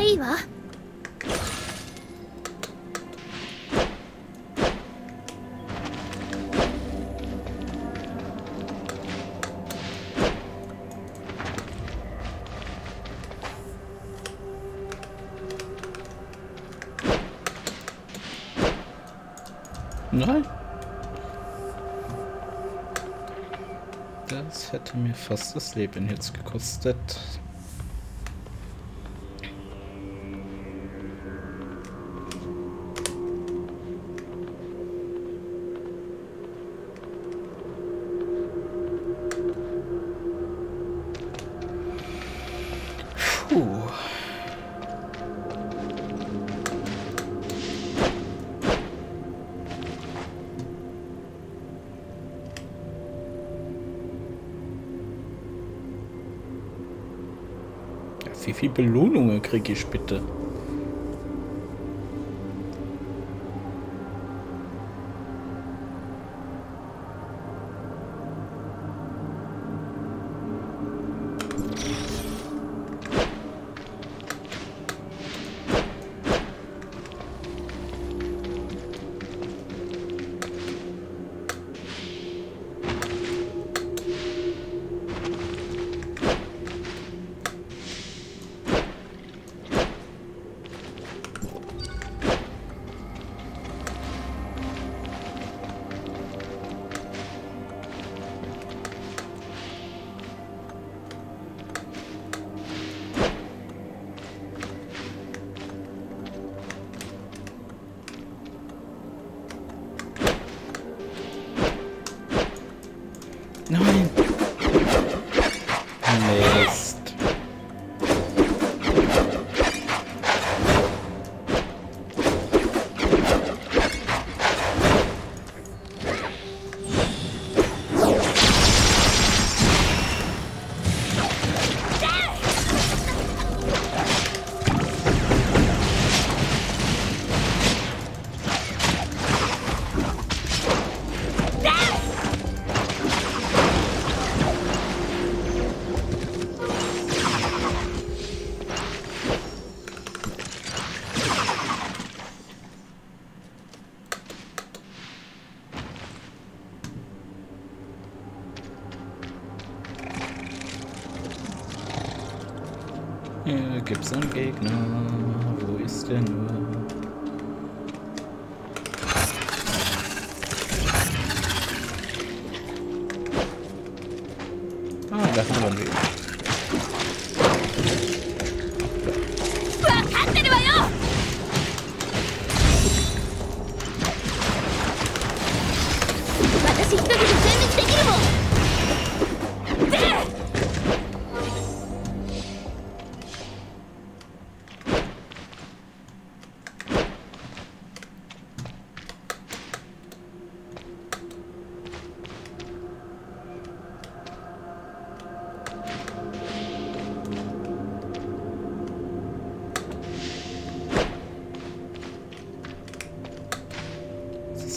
いいわ。Nein, das hätte mir fast das Leben jetzt gekostet. Wie viel Belohnungen kriege ich bitte? Hier gibt's einen Gegner. Wo ist der nur? Ah, da kann man sehen.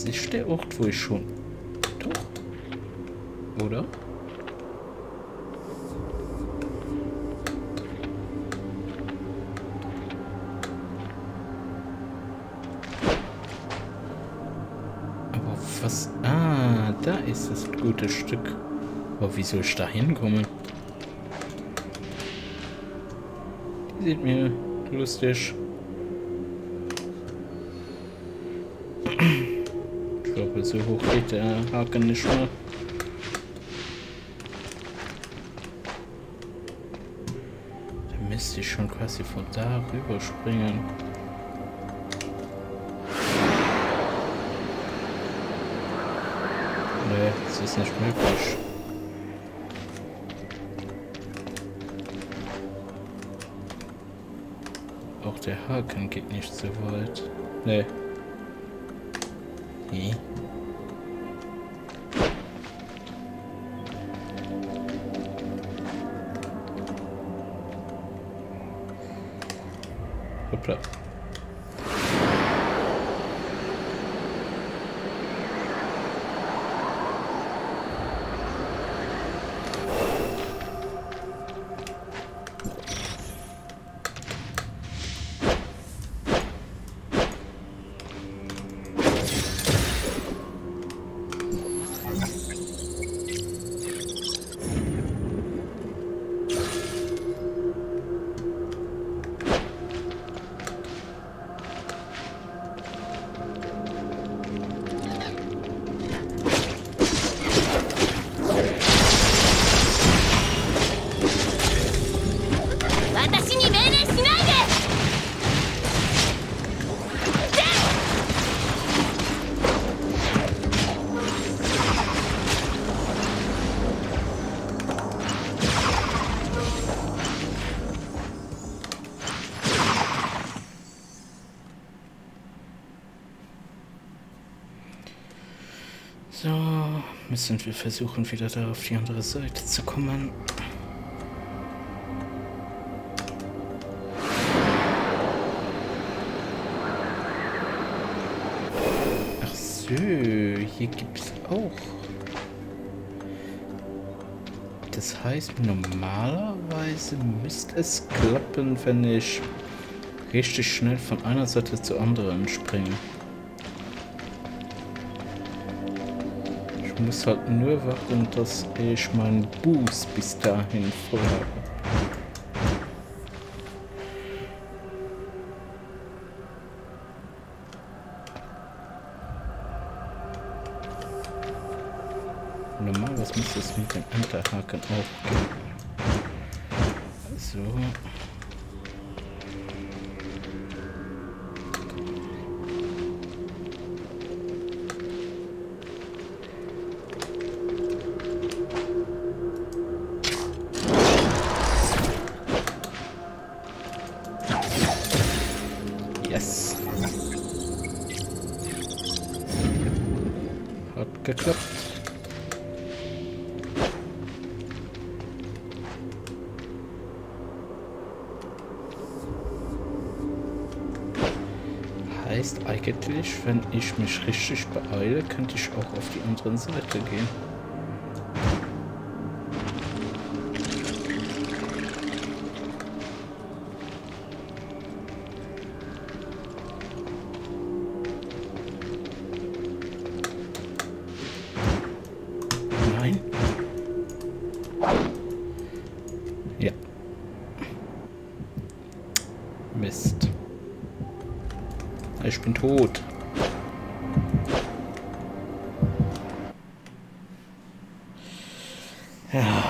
Ist der Ort, wo ich schon... Doch. Oder? Aber was... Ah, da ist das gute Stück. Aber wie soll ich da hinkommen? Die sieht mir lustig. So hoch geht der Haken nicht mehr. Da müsste ich schon quasi von da rüber springen. Nee, das ist nicht möglich. Auch der Haken geht nicht so weit. Nee. Nee. Hoppla. So, müssen wir versuchen, wieder da auf die andere Seite zu kommen. Ach so, hier gibt's auch. Das heißt, normalerweise müsste es klappen, wenn ich richtig schnell von einer Seite zur anderen springe. Ich muss halt nur warten, dass ich meinen Boost bis dahin voll habe. Normal, was muss das mit dem Enterhaken auch geben? So. Geklappt. Heißt eigentlich, wenn ich mich richtig beeile, könnte ich auch auf die andere Seite gehen. Mist. Ich bin tot. Ja.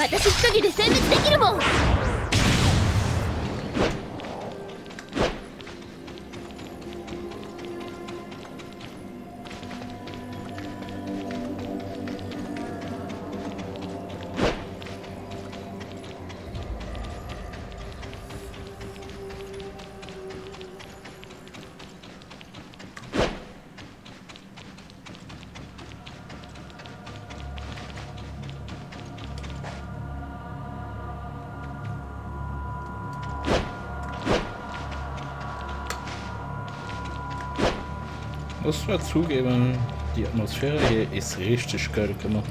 私一人で殲滅できるもん。Muss man zugeben, die Atmosphäre hier ist richtig geil gemacht.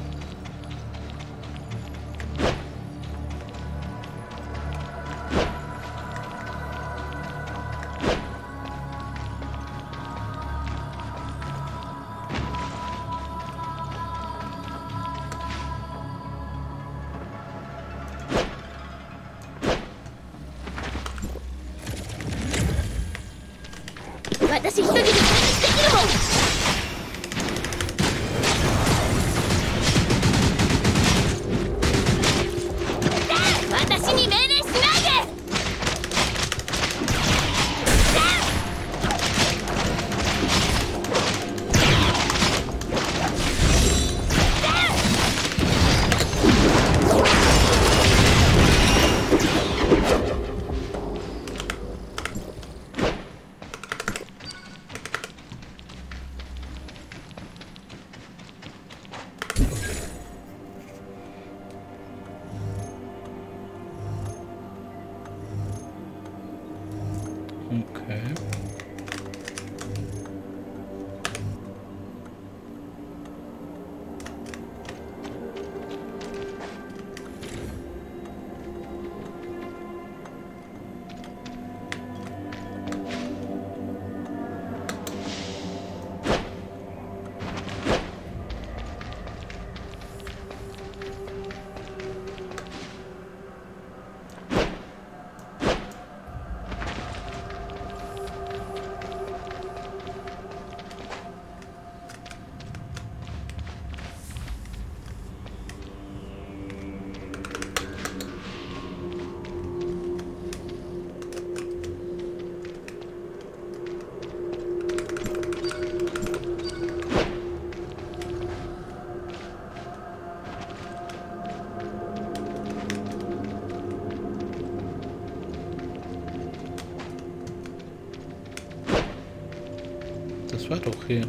Das war doch hier.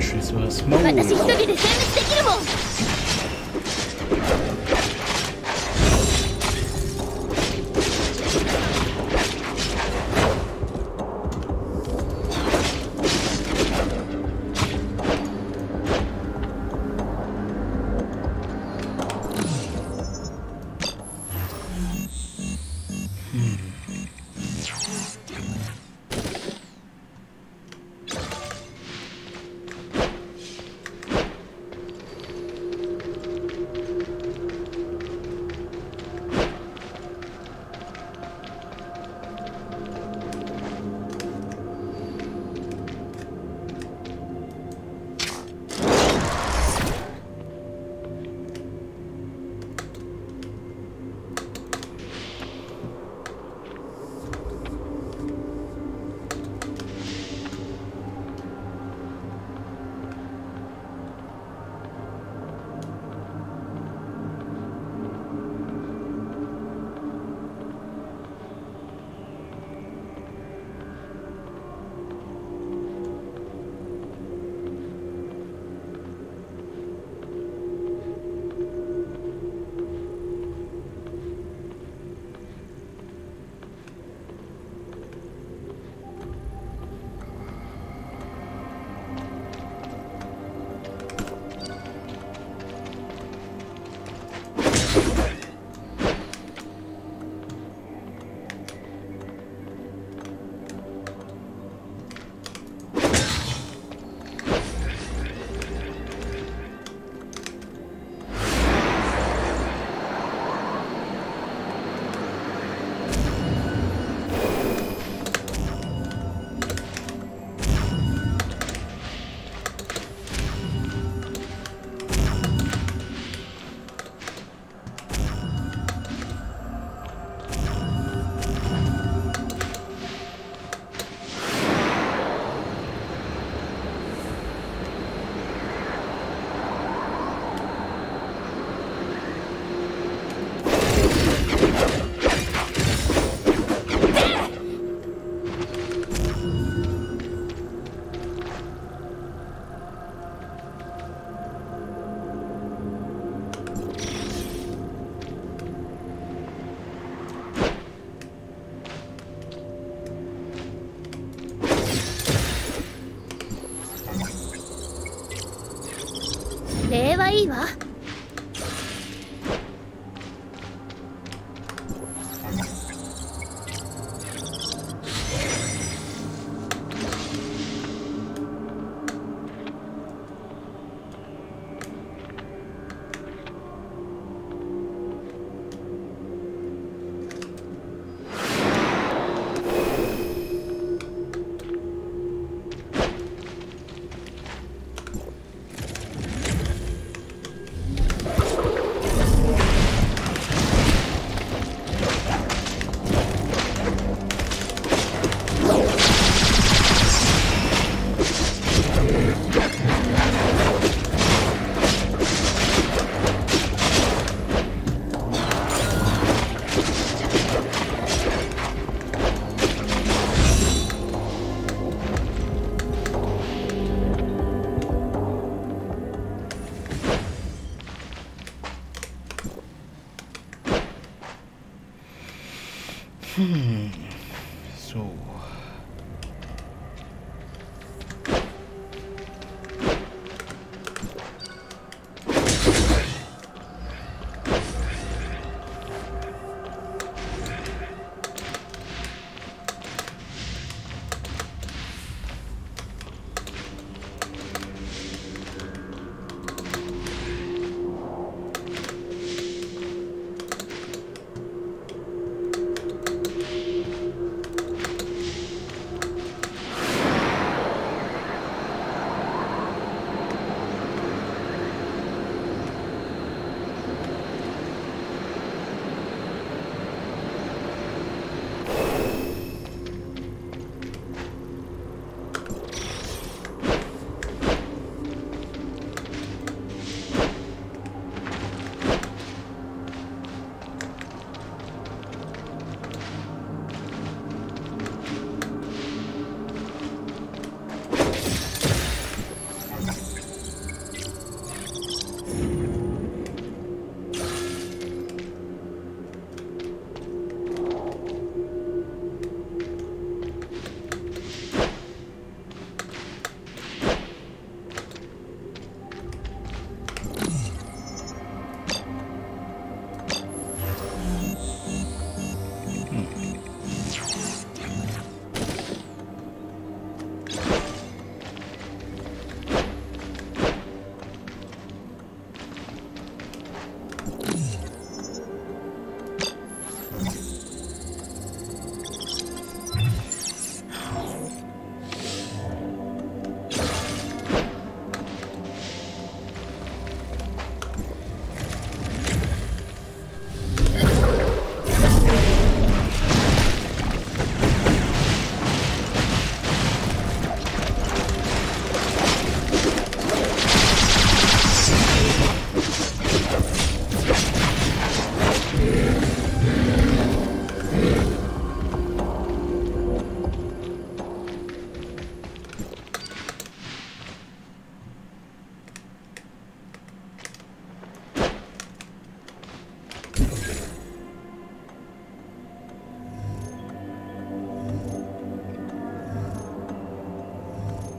schieß mal das Maul.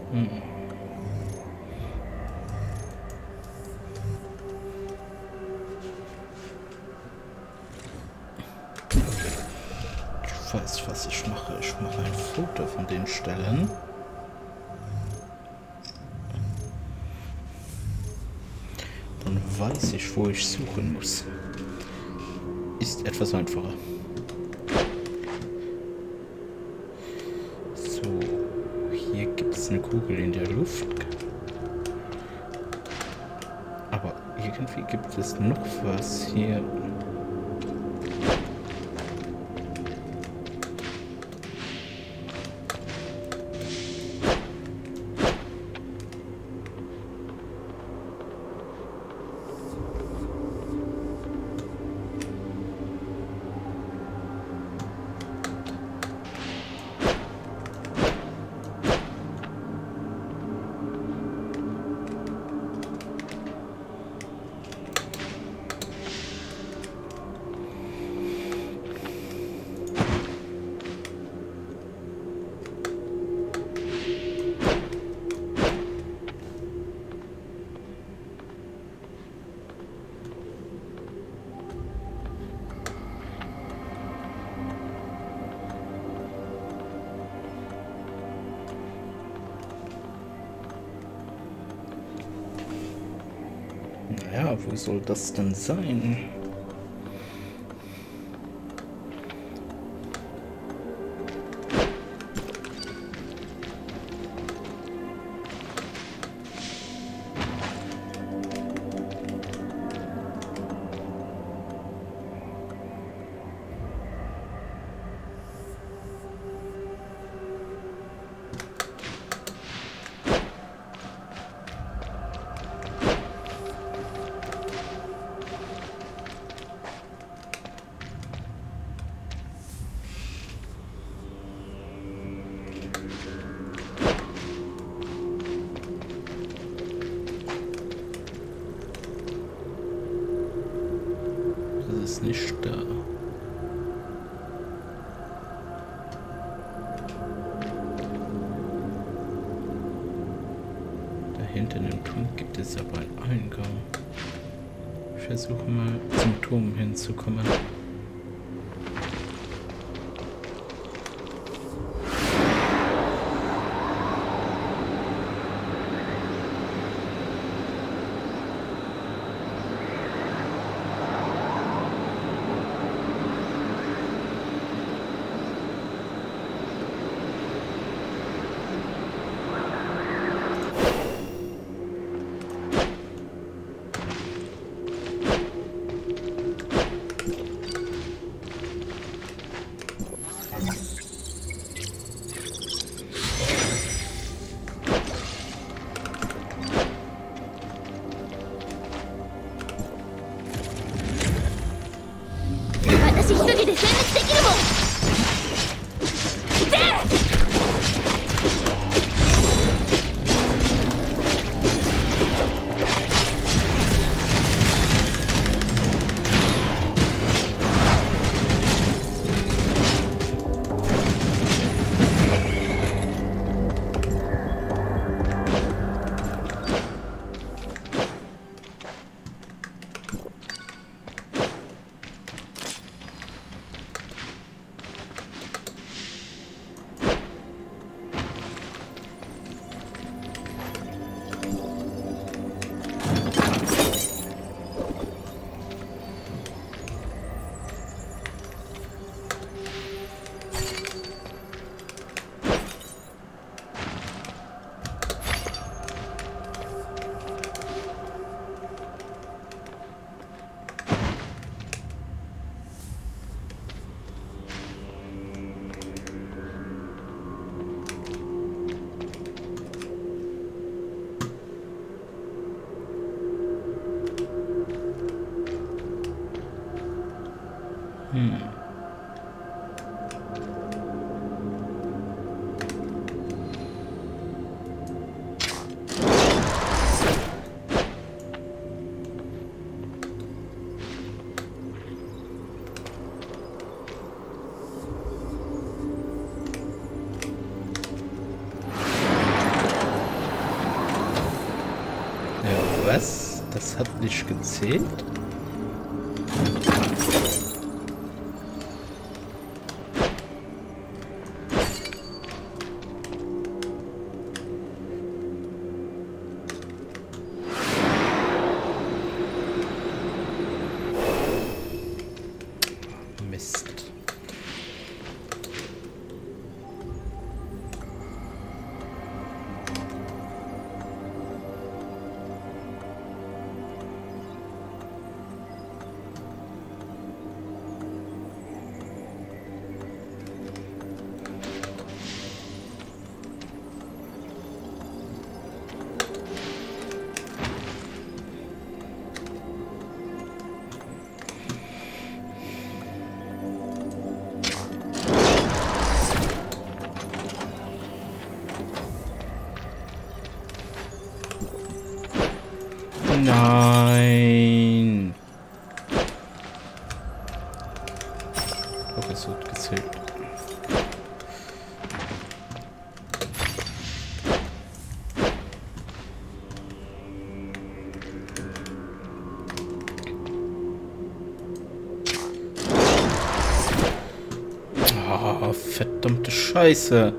Ich weiß, was ich mache. Ich mache ein Foto von den Stellen. Dann weiß ich, wo ich suchen muss. Ist etwas einfacher. So, hier gibt es eine Kugel in der Luft. Aber irgendwie gibt es noch was hier. Ja, wo soll das denn sein? Nicht da. Da hinten im Turm gibt es aber einen Eingang. Ich versuche mal zum Turm hinzukommen. Was? Das hat nicht gezählt? Nein. Oh, das wird gezählt. Oh, verdammte Scheiße.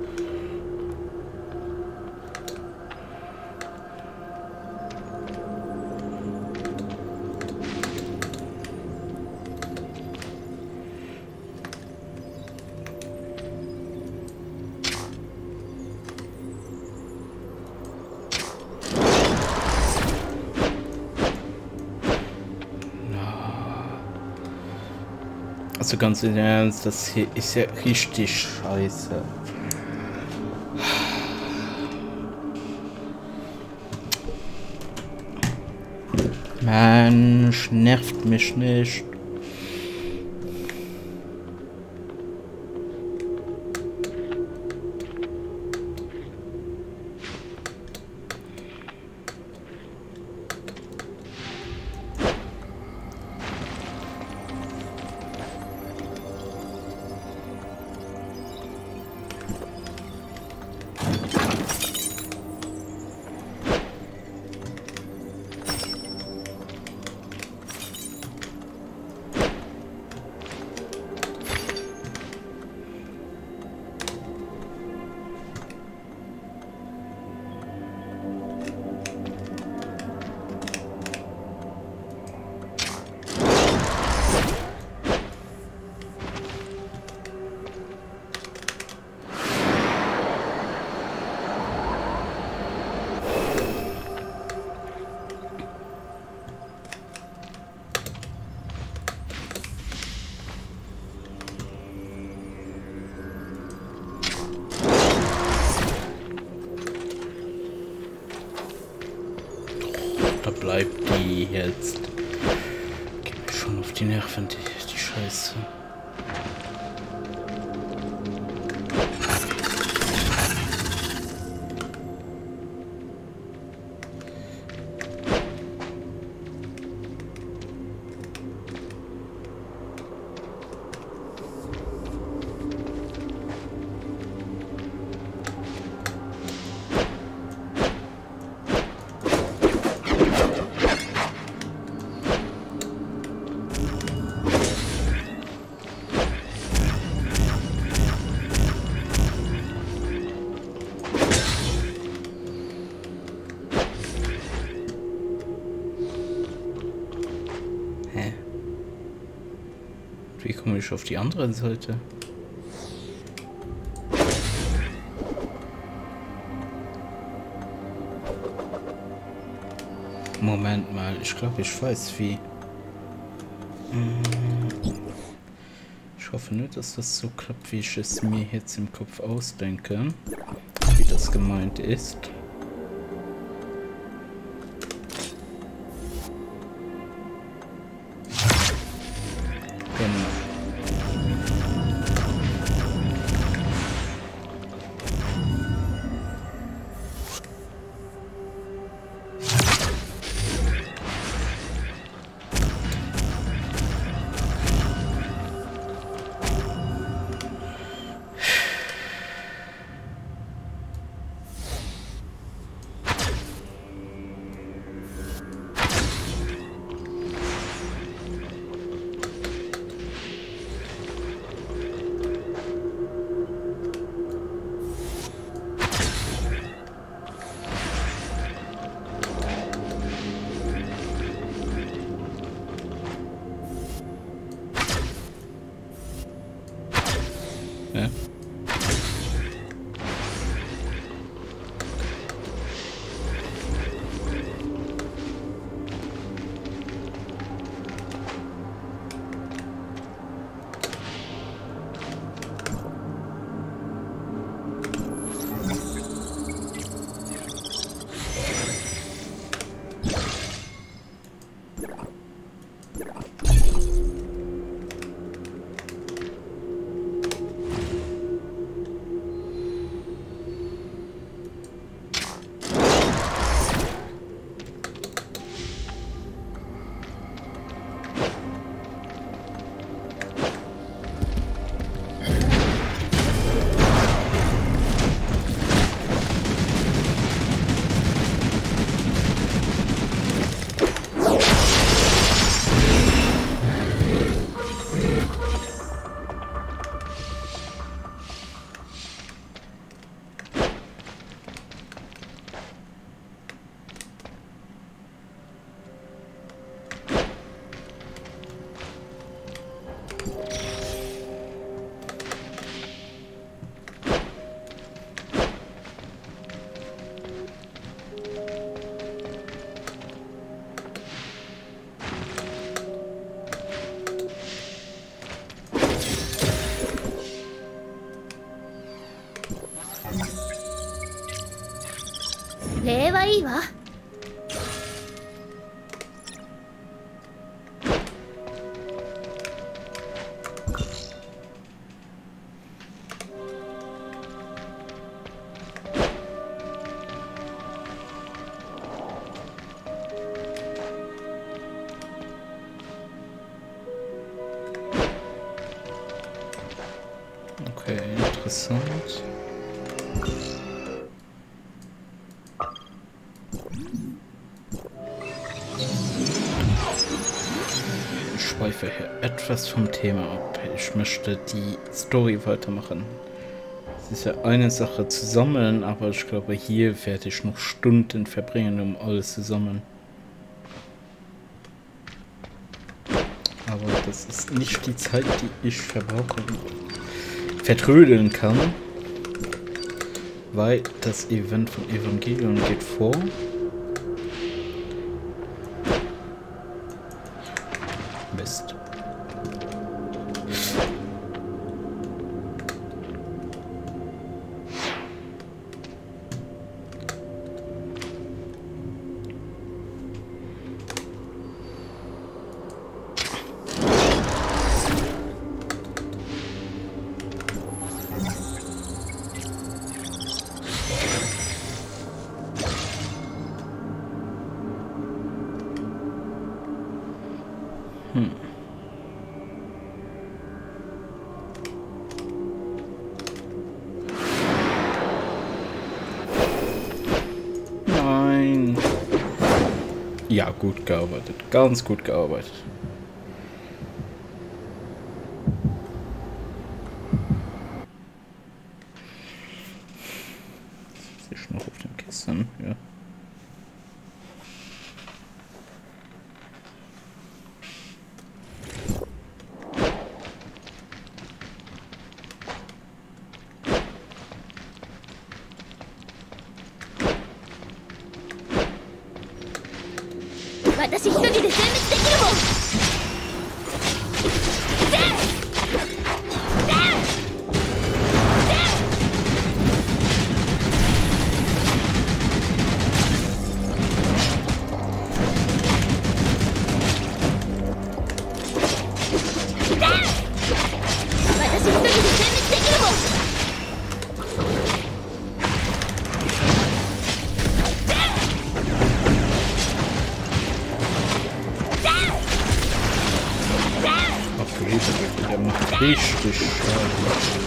Also ganz im Ernst, das hier ist ja richtig scheiße. Mensch, nervt mich nicht. Bleibt die jetzt. Geht mir schon auf die Nerven, die Scheiße. Wie komme ich auf die andere Seite? Moment mal, ich glaube, ich weiß wie. Ich hoffe nicht, dass das so klappt, wie ich es mir jetzt im Kopf ausdenke, wie das gemeint ist. 礼はいいわ。Okay, interessant. Ich schweife hier etwas vom Thema ab. Ich möchte die Story weitermachen. Es ist ja eine Sache zu sammeln, aber ich glaube, hier werde ich noch Stunden verbringen, um alles zu sammeln. Aber das ist nicht die Zeit, die ich vertrödeln kann, weil das Event von Evangelion geht vor. Mist. Nein. Ja, gut gearbeitet. Ganz gut gearbeitet. Ist hier schon noch auf dem Kissen, ja. Richtig schade.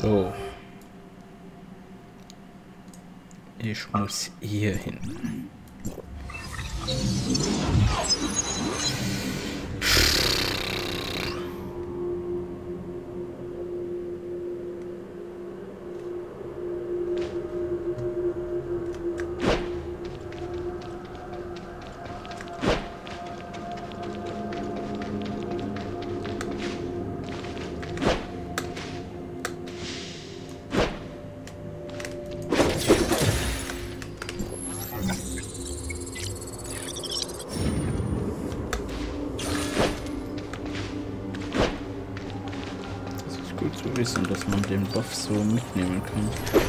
So. Ich muss hier hin. Zu wissen, dass man den Buff so mitnehmen kann.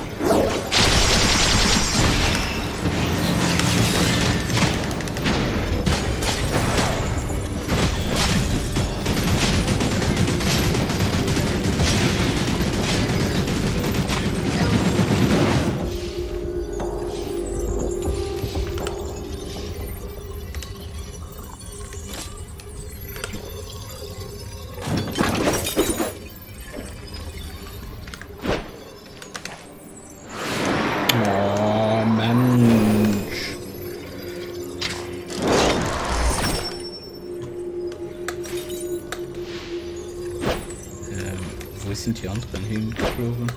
sind die anderen hingeflogen?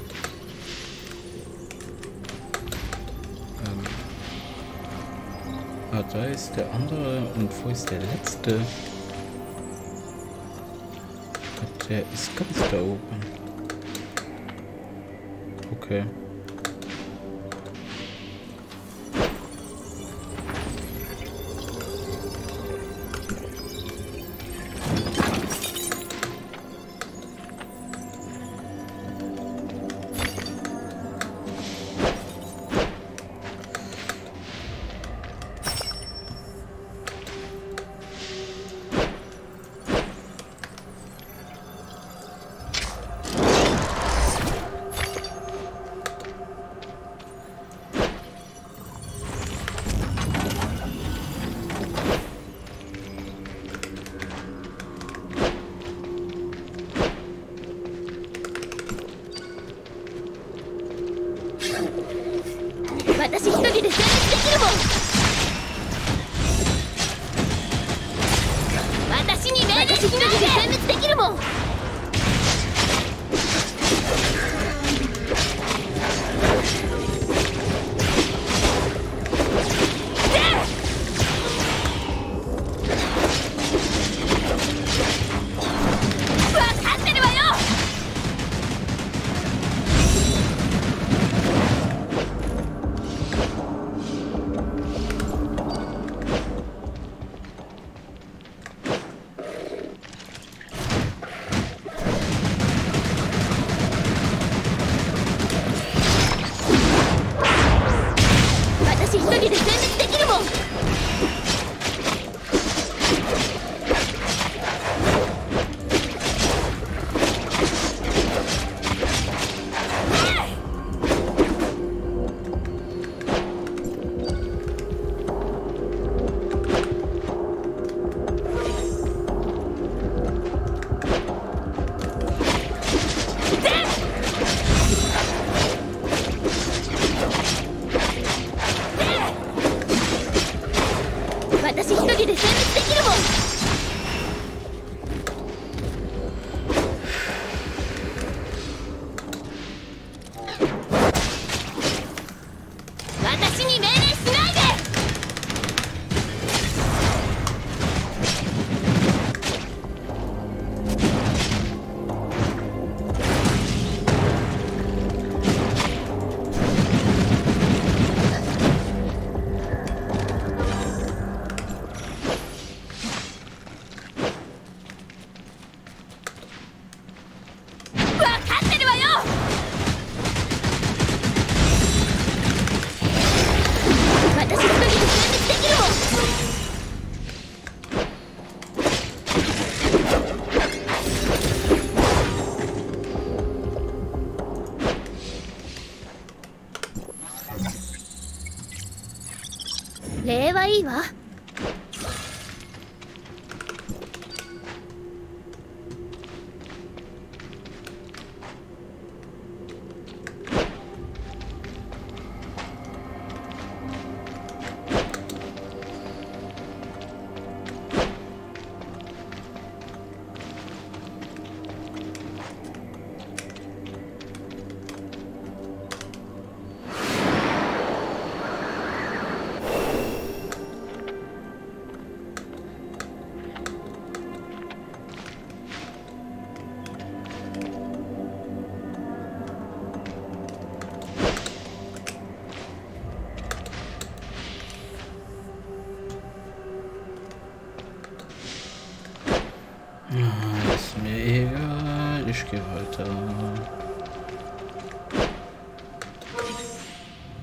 Ah, da ist der andere und wo ist der letzte? Der ist ganz da oben. Okay.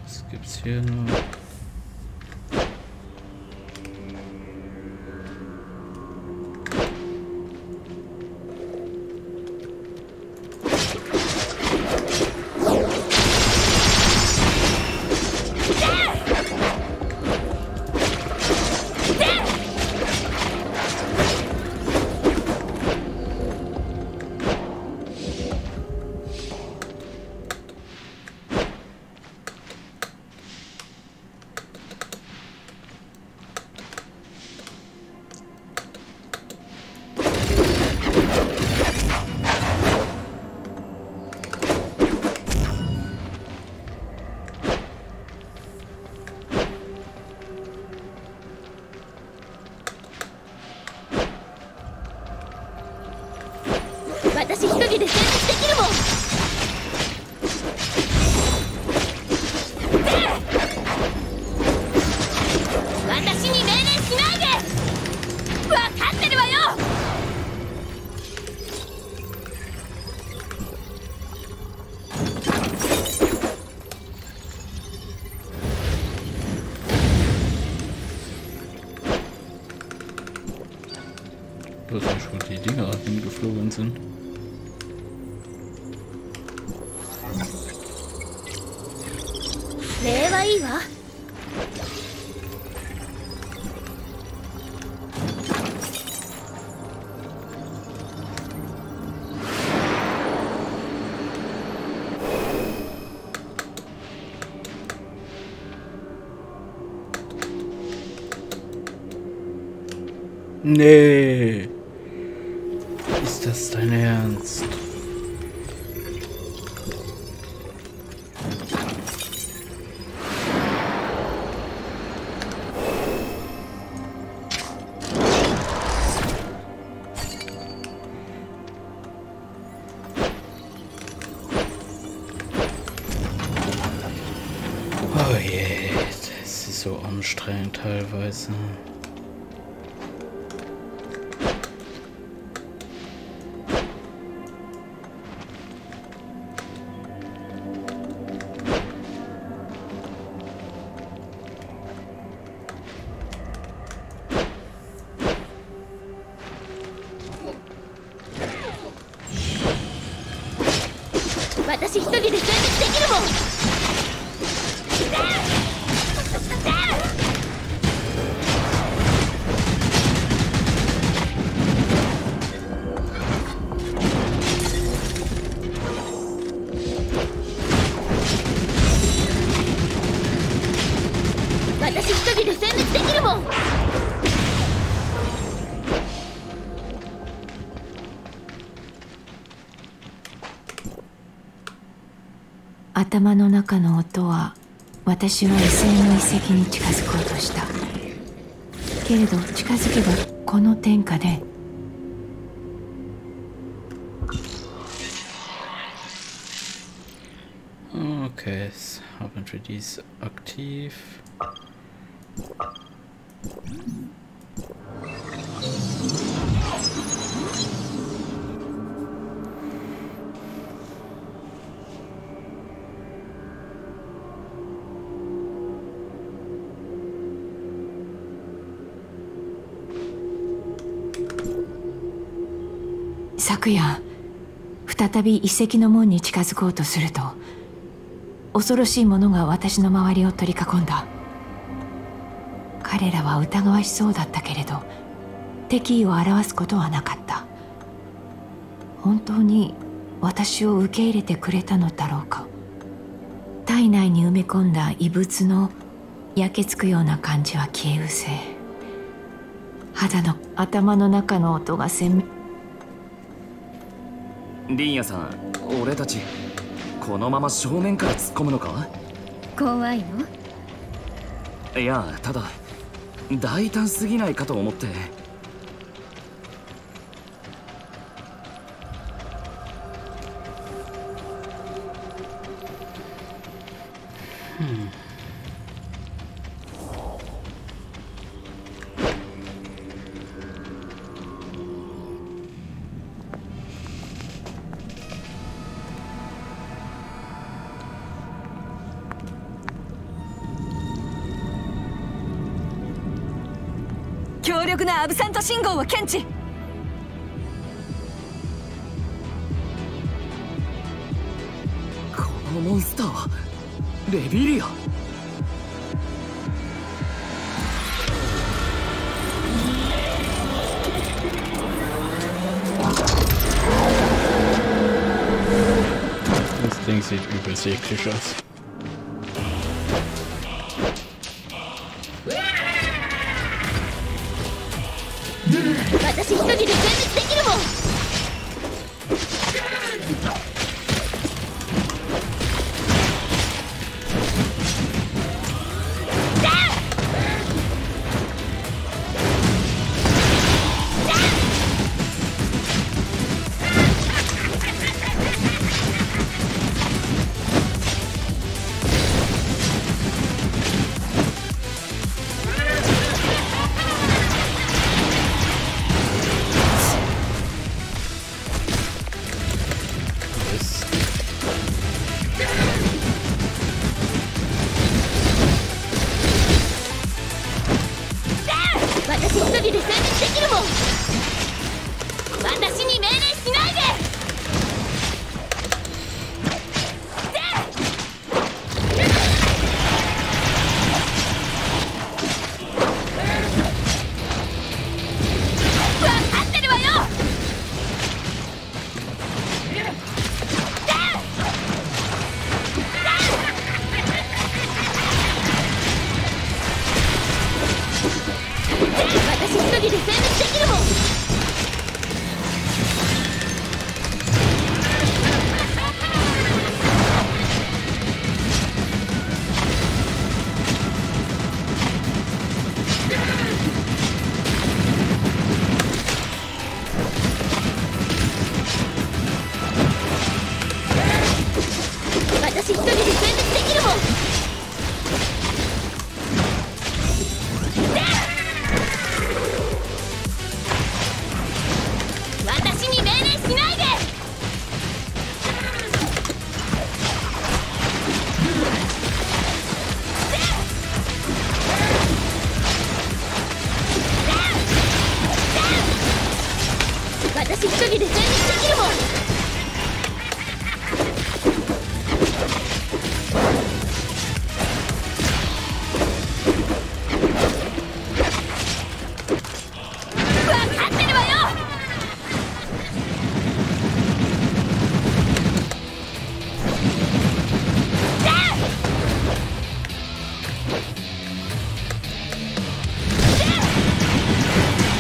Was gibt's hier noch? 私に命令しないで。分かってるわよ。Wo sind schon die Dinger hingeflogen sind? Nee. Ist das dein Ernst? Oh je, das ist so anstrengend teilweise.頭の中の音は私は SM の遺跡に近づこうとした。けれど近づけばこの天下でOkay, jetzt haben wir dies aktiv.再び遺跡の門に近づこうとすると恐ろしいものが私の周りを取り囲んだ。彼らは疑わしそうだったけれど敵意を表すことはなかった。本当に私を受け入れてくれたのだろうか。体内に埋め込んだ異物の焼けつくような感じは消えうせ。肌の頭の中の音が鮮明。リンヤさん、俺たちこのまま正面から突っ込むのか？怖いの？いや、ただ大胆すぎないかと思って。アブサント信号を検知。このモンスターはレビリア。Das Ding sieht übelst eklig aus. 人で生活できるもん。私に命令しないで。分かってるわよ。私一人で生活できるもん。私一人で全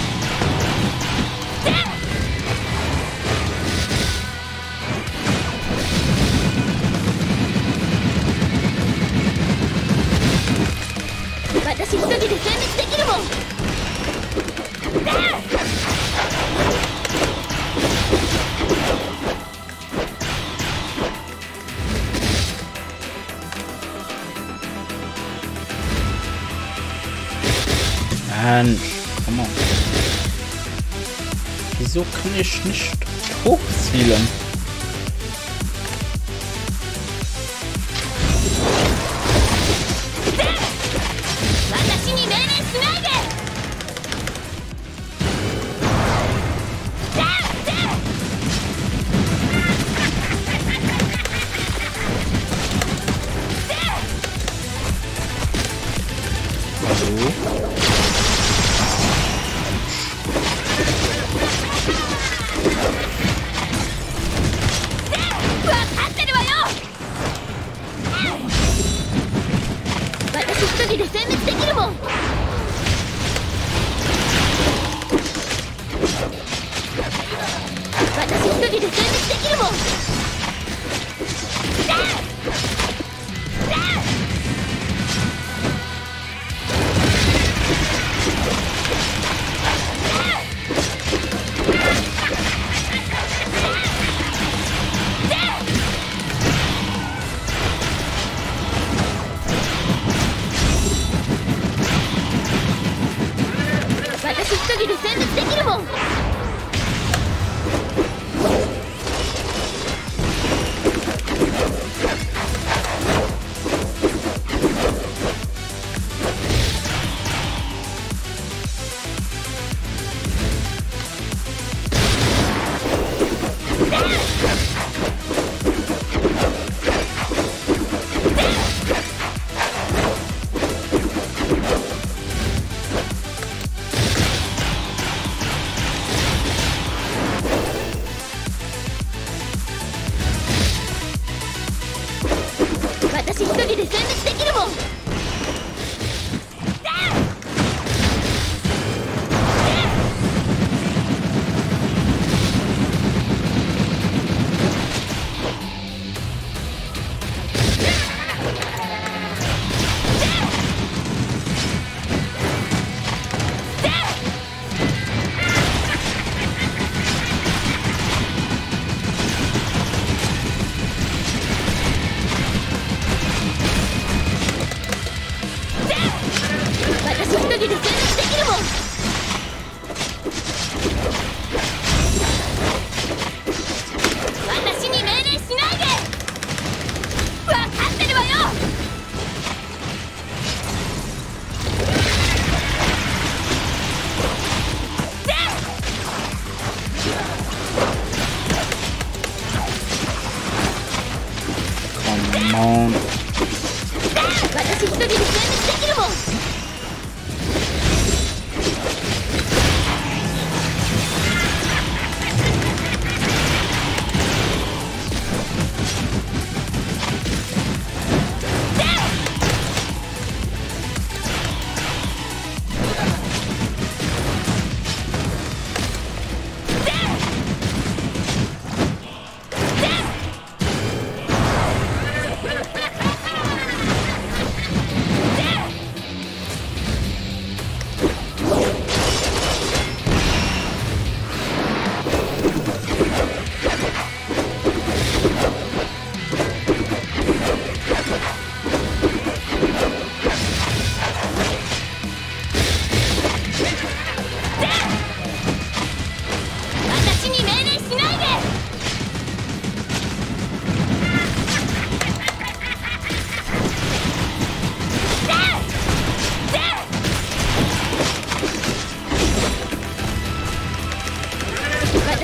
滅できるもん。分かってるわよ。私一人で全滅できるもん。Mann, komm mal. Wieso kann ich nicht hochzielen?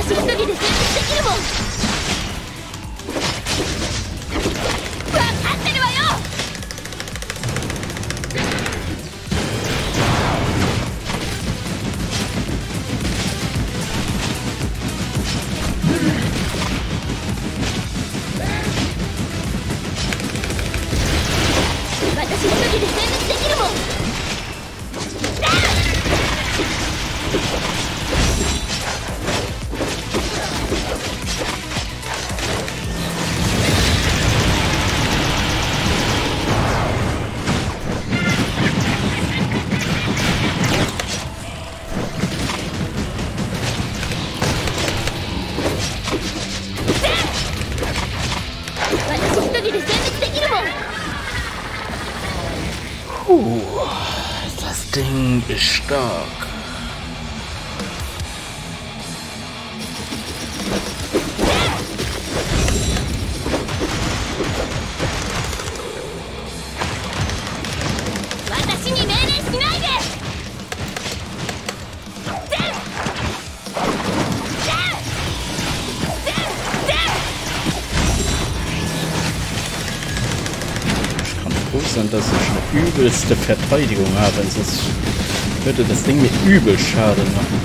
一人で全滅できるもん。分かってるわよ。私一人で全滅できるもん。Das Ding ist stark. Dass ich eine übelste Verteidigung habe, sonst würde das Ding mir übel Schaden machen.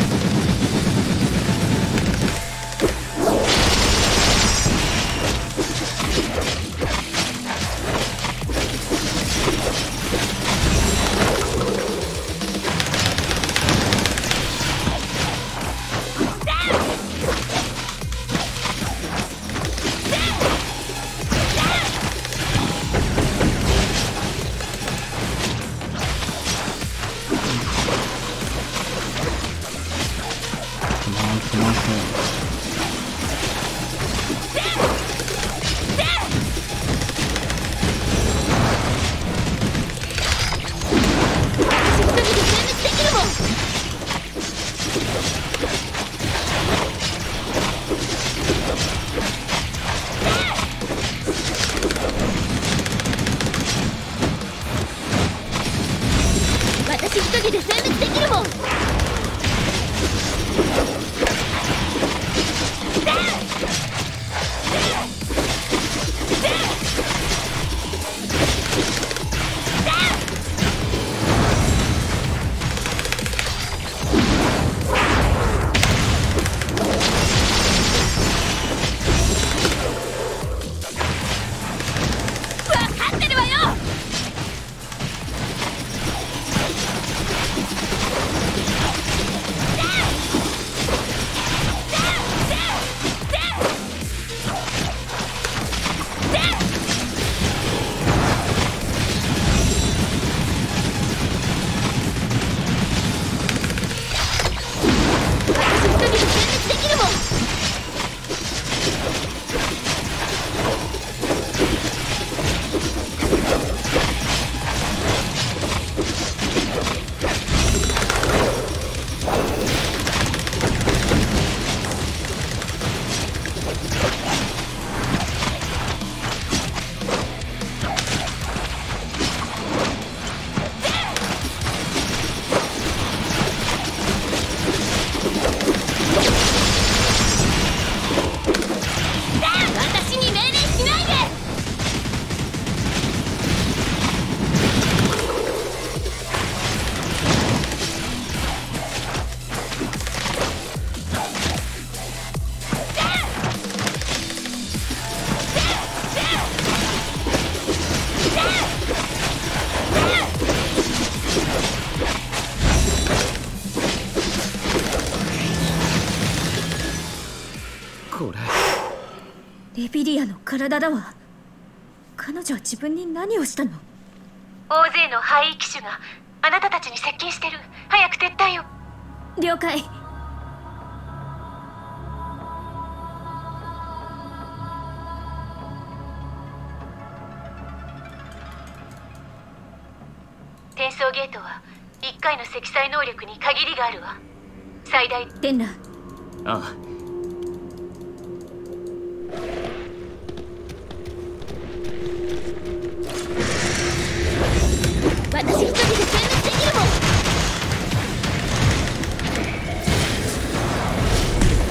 レビリアの体だわ。彼女は自分に何をしたの？大勢の廃位騎手があなたたちに接近してる。早く撤退を。了解。転送ゲートは1回の積載能力に限りがあるわ。最大デンラ。ああ。私一人で全滅できるも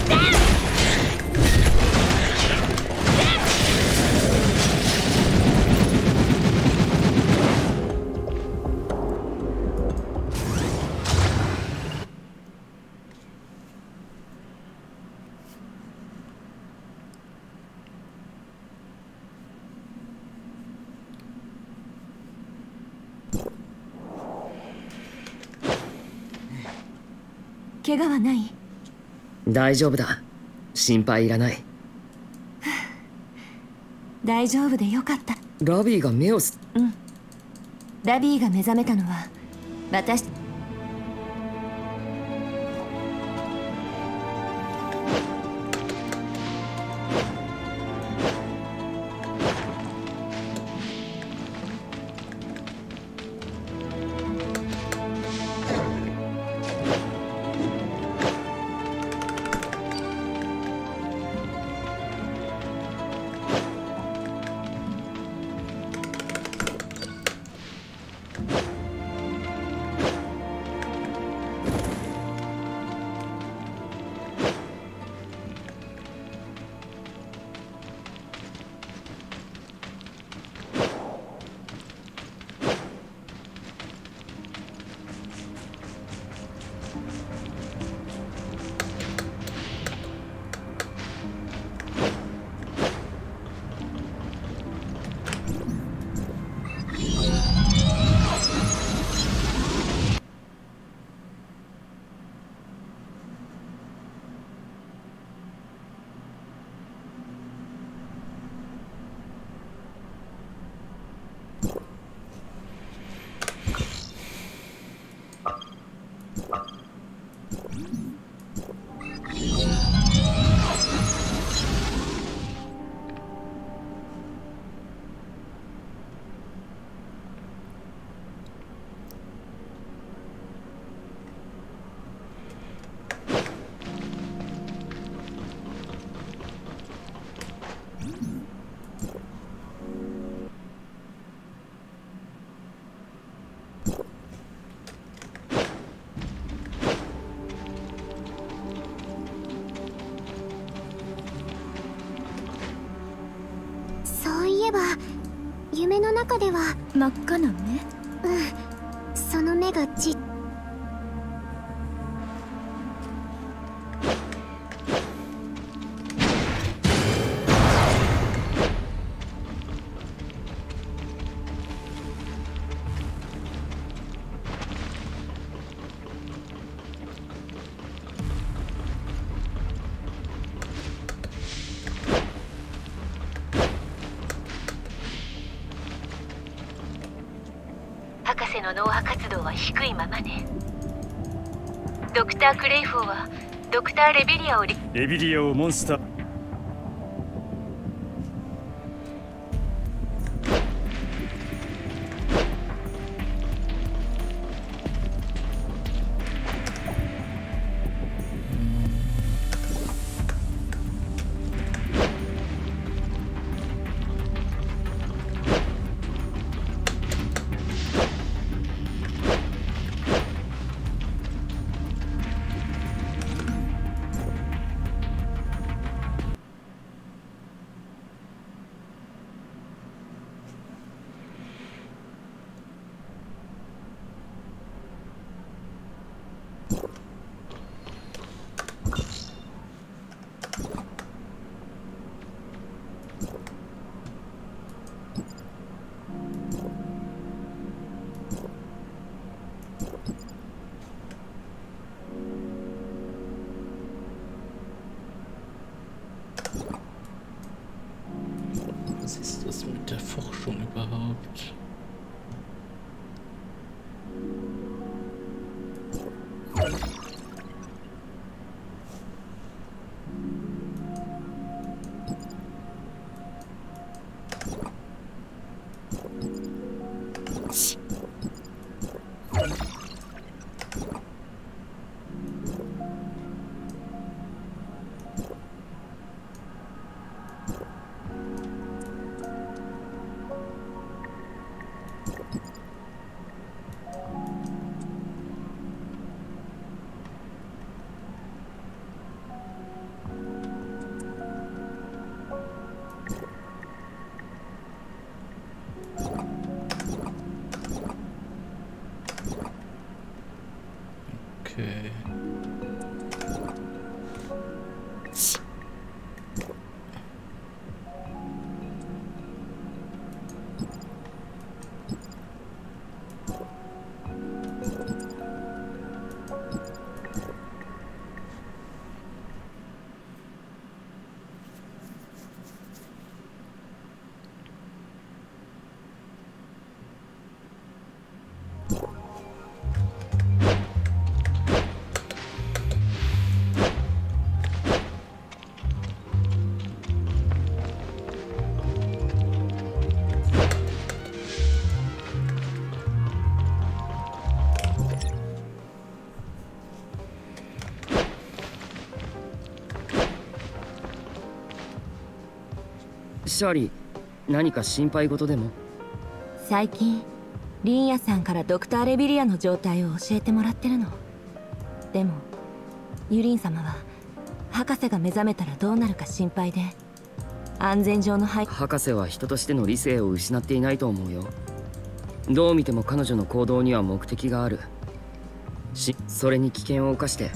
ん。ダウン。怪我はない？大丈夫だ。心配いらない。大丈夫でよかった。ラビーが目をす。うん。ラビーが目覚めたのは私。夢の中では真っ赤な目？うん、その目がちっ脳波活動は低いままね。ドクター・クレイフォーはドクター・レビリアをモンスターシャーリー、何か心配事でも？最近リンヤさんからドクターレビリアの状態を教えてもらってるの。でもユリン様は博士が目覚めたらどうなるか心配で、安全上の配慮。博士は人としての理性を失っていないと思うよ。どう見ても彼女の行動には目的があるし、それに危険を冒して。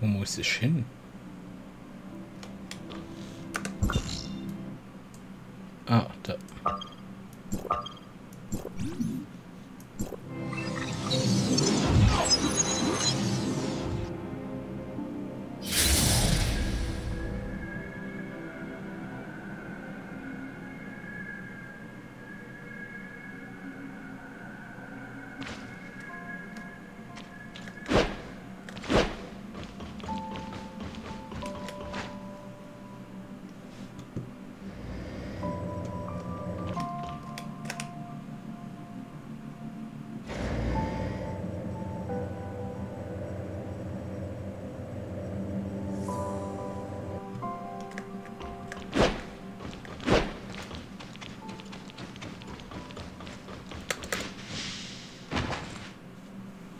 Wo muss ich hin? Ah, da.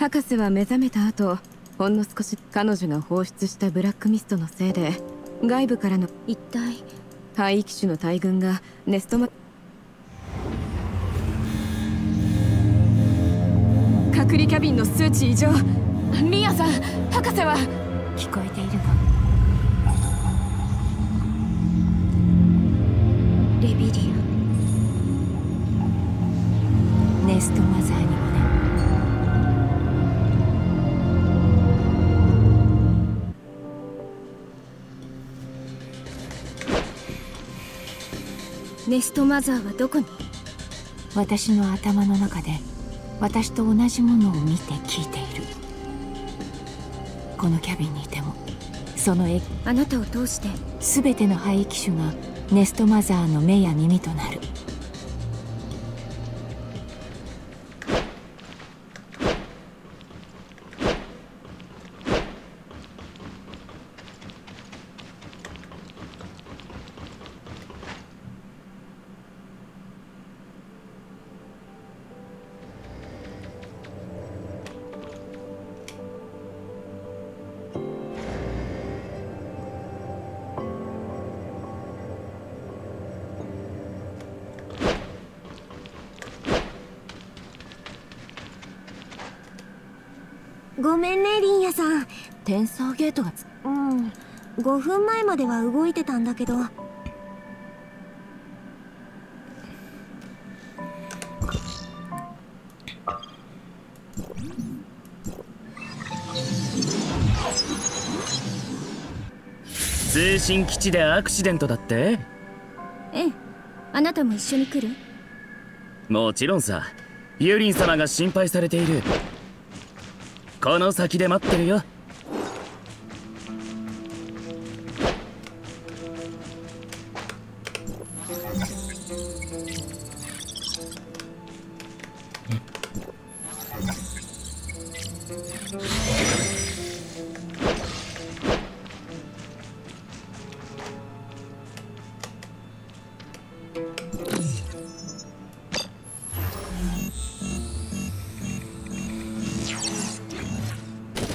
博士は目覚めた後、ほんの少し彼女が放出したブラックミストのせいで外部からの一体廃棄種の大群がネストマ隔離キャビンの数値異常。リンヤさん、博士は聞こえているの？レビリア、ネストマザーに。ネストマザーはどこに？私の頭の中で私と同じものを見て聞いている。このキャビンにいてもその影響。あなたを通して全ての廃棄種がネストマザーの目や耳となる。ごめんね、リンヤさん。転送ゲートが5分前までは動いてたんだけど、通信基地でアクシデントだって？ええ、あなたも一緒に来る？もちろんさ、ユリン様が心配されている。この先で待ってるよ。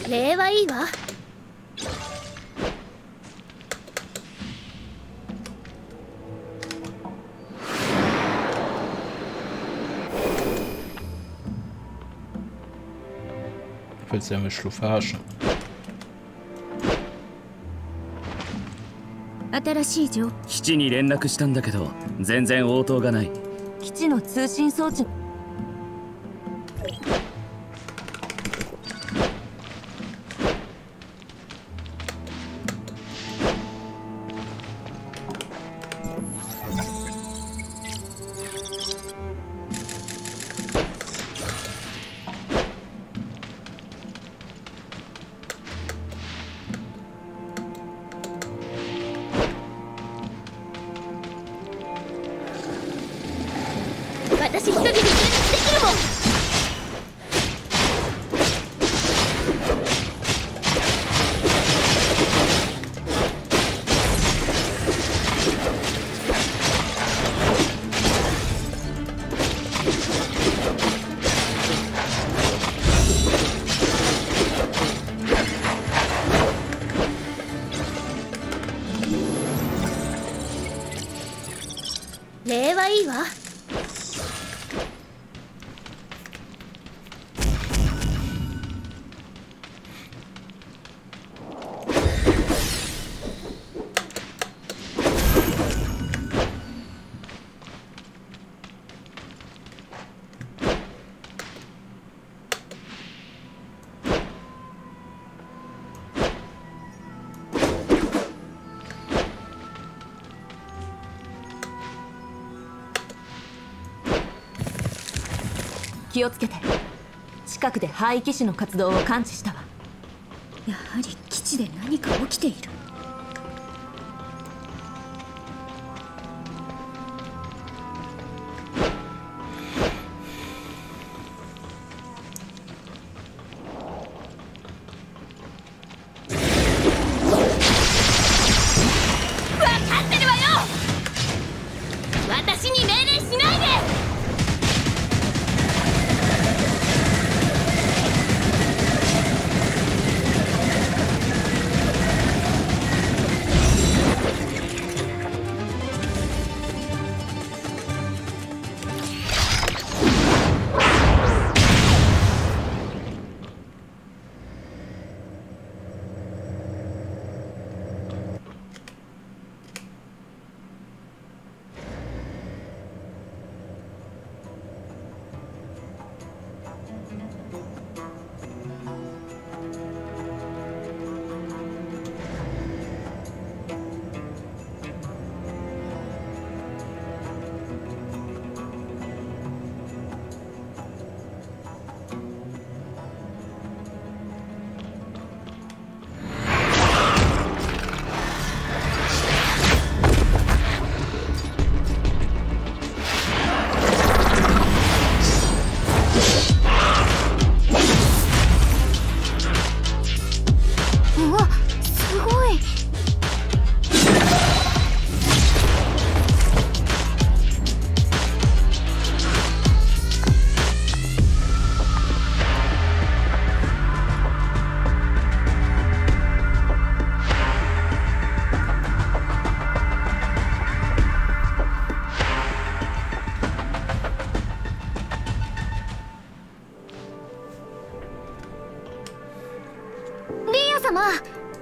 礼はいいわ。Willst du ja mit Schluff verarschen? 新しい情報。基地に連絡したんだけど、全然応答がない。基地の通信装置。私一人でできるもん。礼はいいわ。気をつけて。近くで廃騎士の活動を感知したわ。やはり基地で何か起きている。分かってるわよ。私に命令しないで。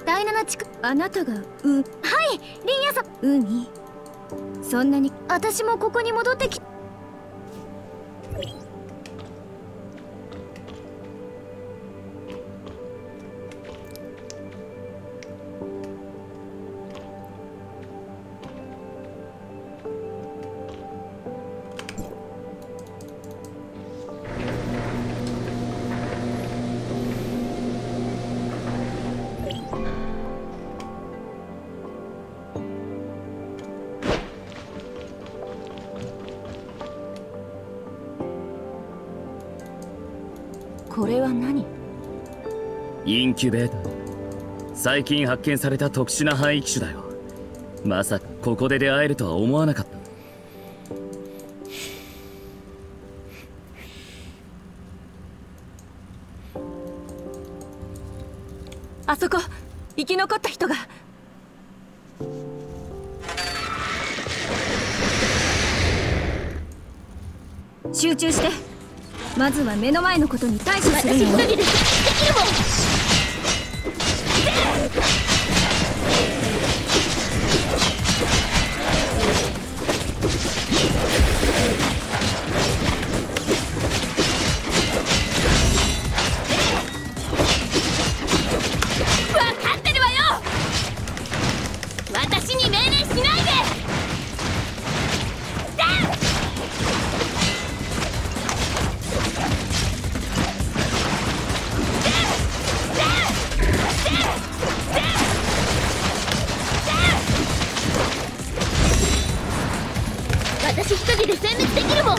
第7地区。あなたがはい、リンヤさん。海、そんなに。私もここに戻ってき。これは何？インキュベーター。最近発見された特殊な範囲機種だよ。まさかここで出会えるとは思わなかった。あそこ、生き残った人が。集中して、まずは目の前のことに対処するの。私一人でできるもん。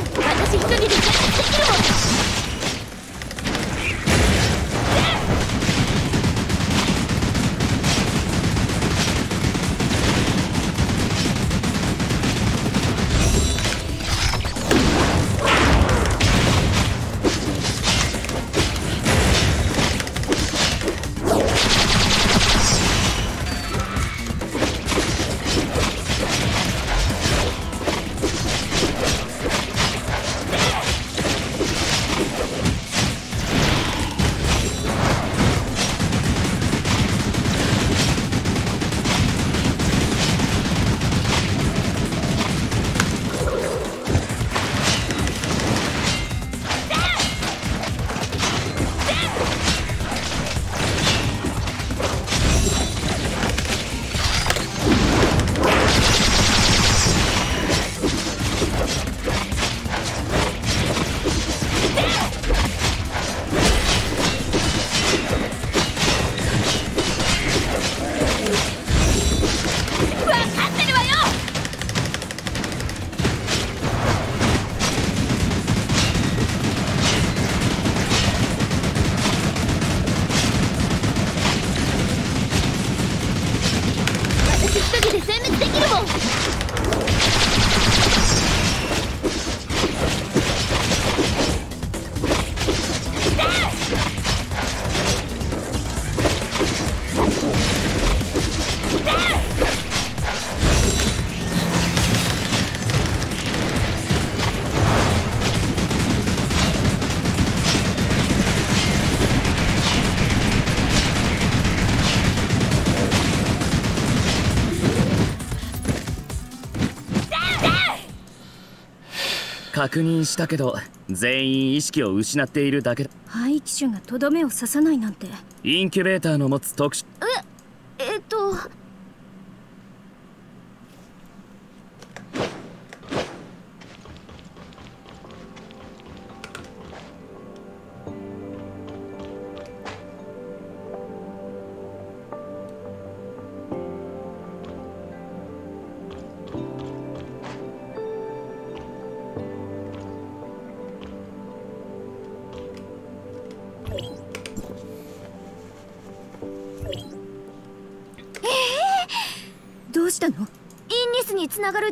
確認したけど全員意識を失っているだけだ。廃棄種がとどめを刺さないなんて。インキュベーターの持つ特殊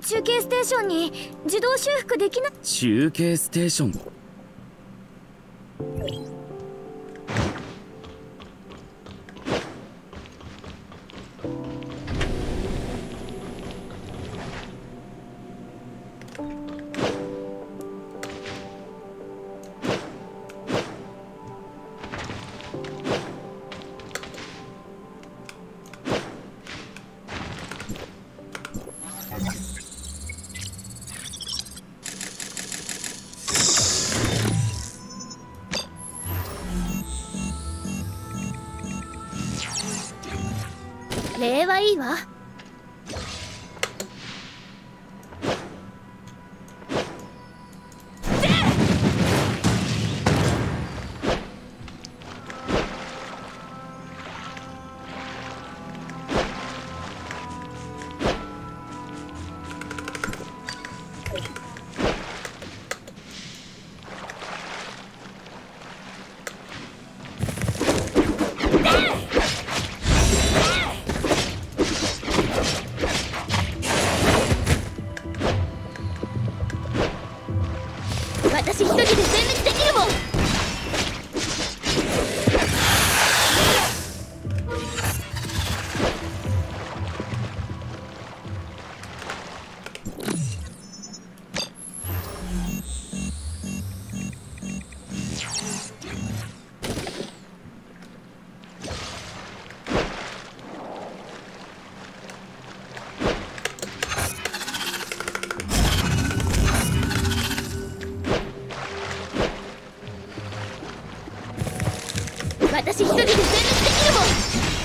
中継ステーションに自動修復できない。中継ステーション。私一人で全滅できるもん。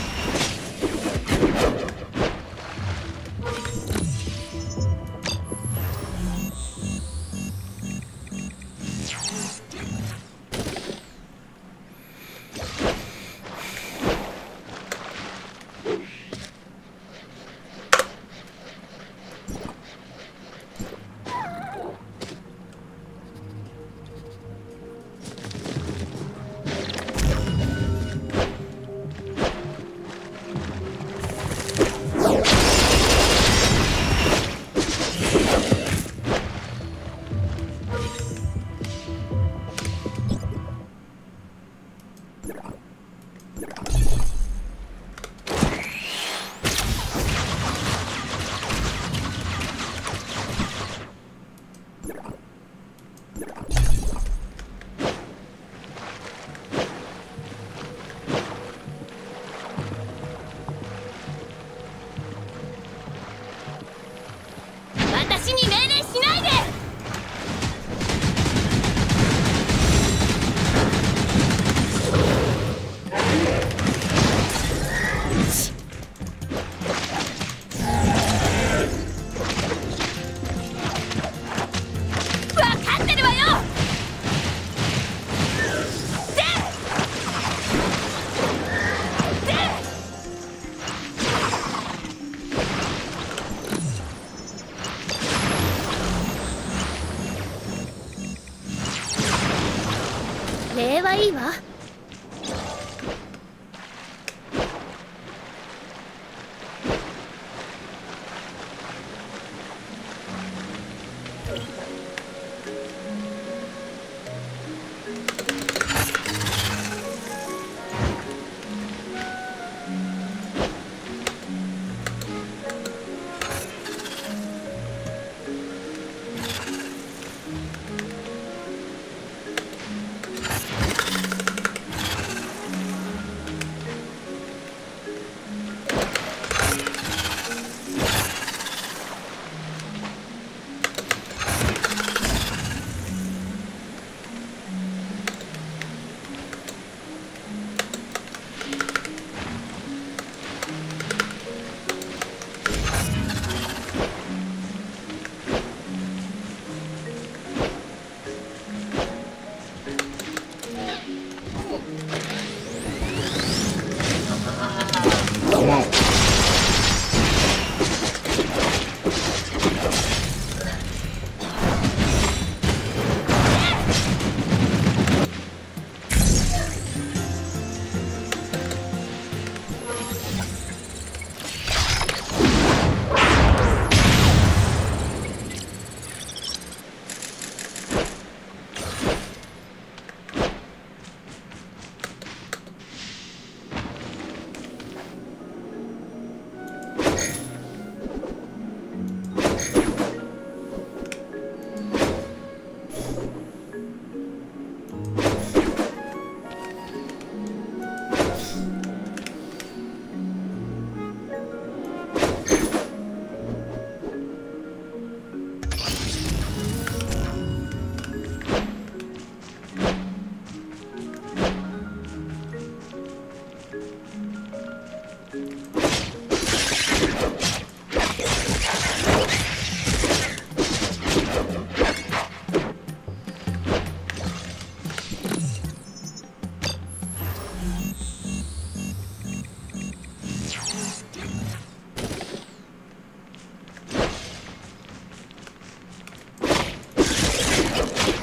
いいわ。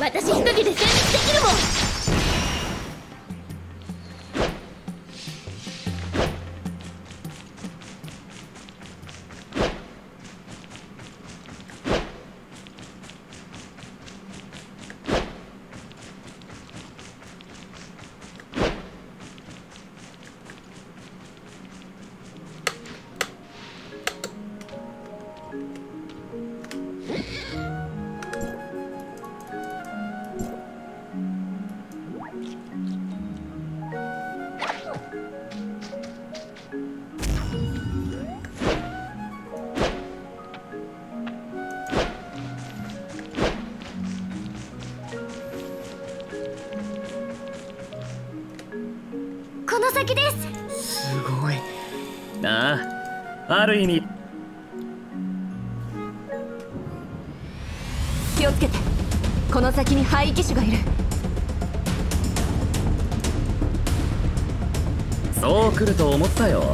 私一人で全滅できるもん。先です。すごいなあ、ある意味。気をつけて、この先に廃棄種がいる。そう来ると思ったよ。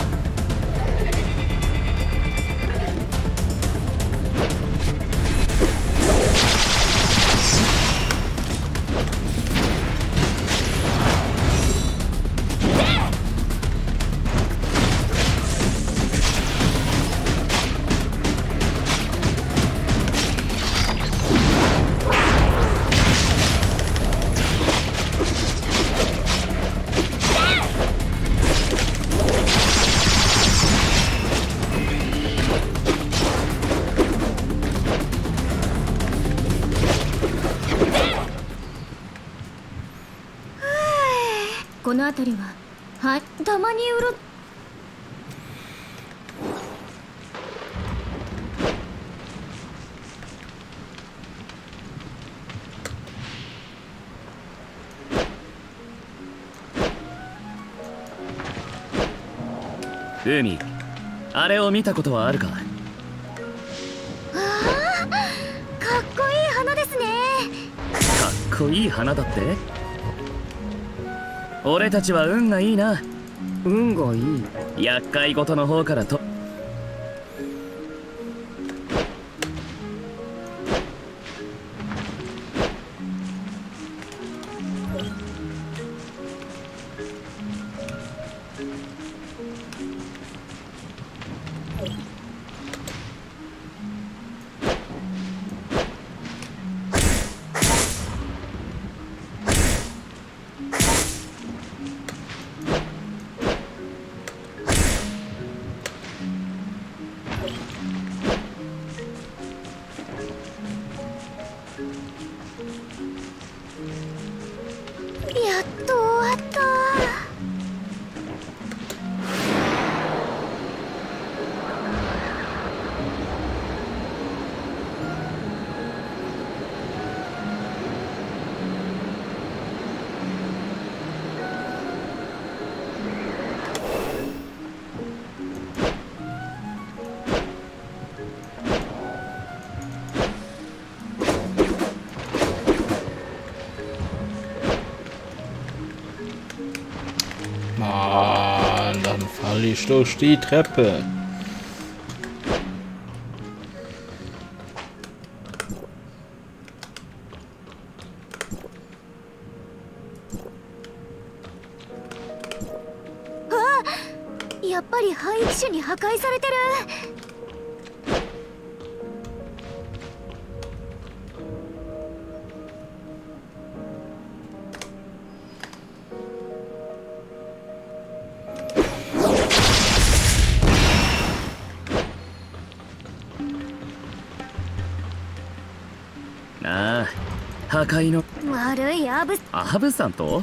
この辺りは、はい、たまにうろ。海、あれを見たことはあるか。ああ、かっこいい花ですね。かっこいい花だって。俺たちは運がいいな。運がいい。厄介事の方からと。Ich durch die Treppe. Ja, ぱり廃棄種に破壊されてる。破壊の悪いアブさんと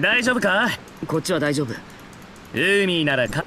大丈夫か？こっちは大丈夫。ユーミーならか。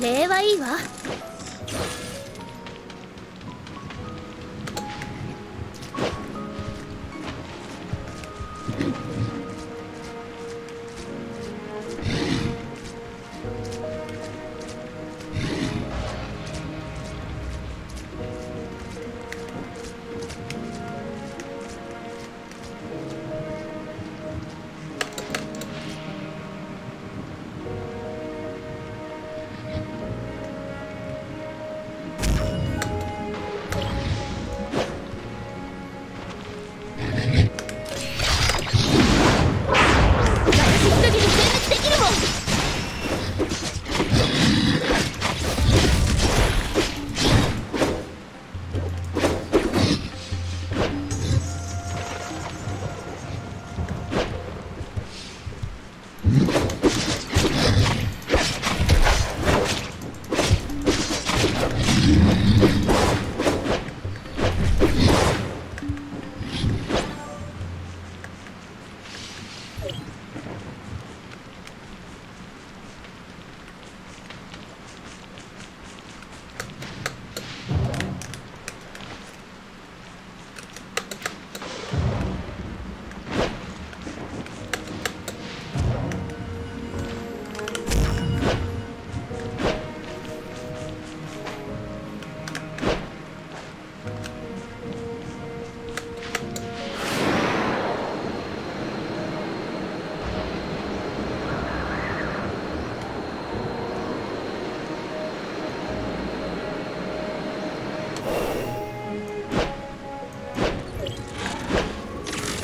礼はいいわ。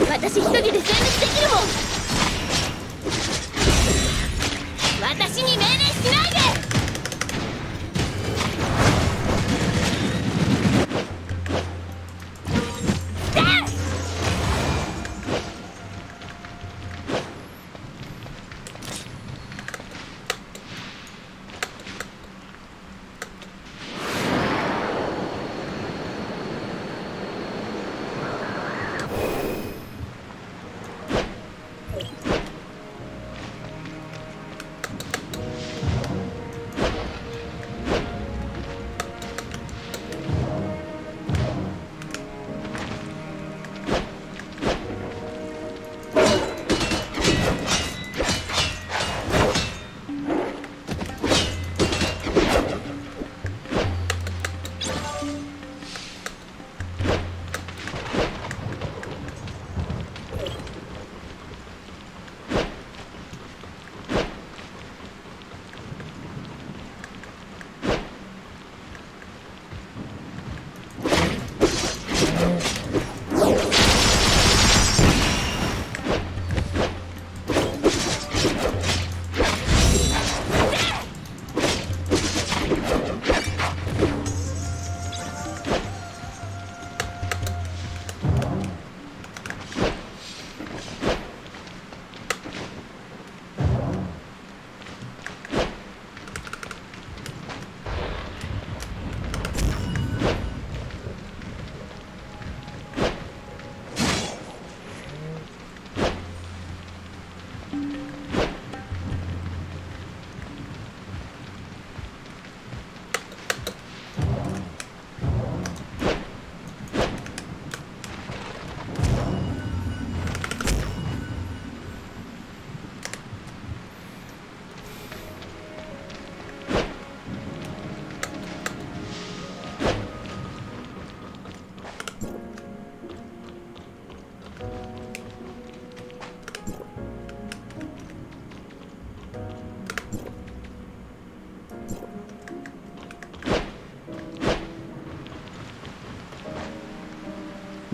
私一人で全滅できるもん。私に命令しないで。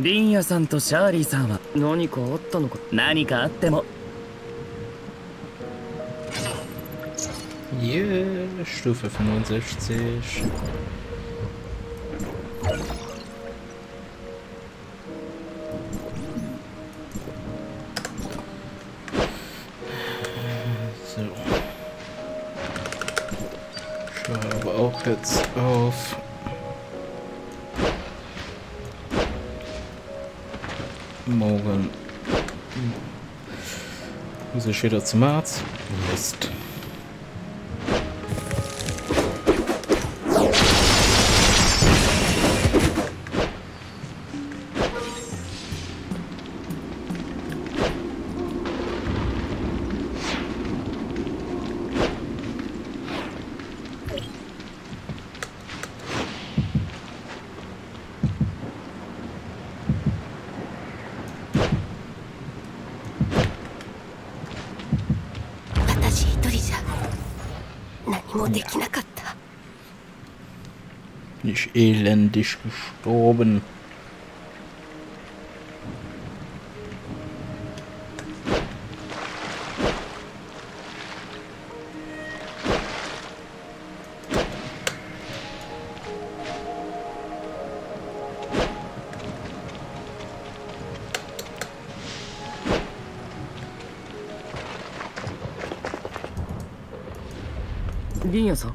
リンヤさんとシャーリーさんは何かあったのか。何かあっても。Yeah, Stufe 65. So. Schreibe auch jetzt auf. Morgen. Wieso steht er zum Arzt? Mist. Ich elendig gestorben. Linia-san.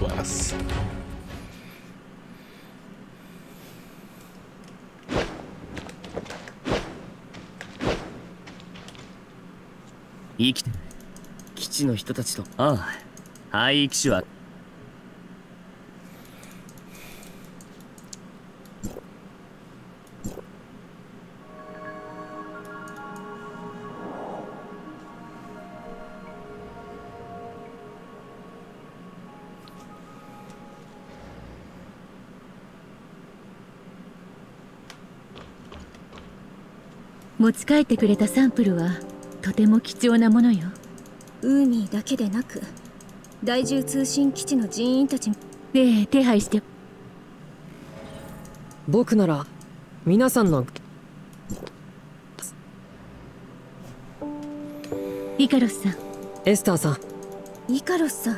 was worse. Ikki, Kichi no hito tachi to. Ah, hai Kichi wa.持ち帰ってくれたサンプルはとても貴重なものよ。ウーミーだけでなく第10通信基地の人員たちで手配して。僕なら皆さんのイカロスさん、エスターさん、イカロスさん、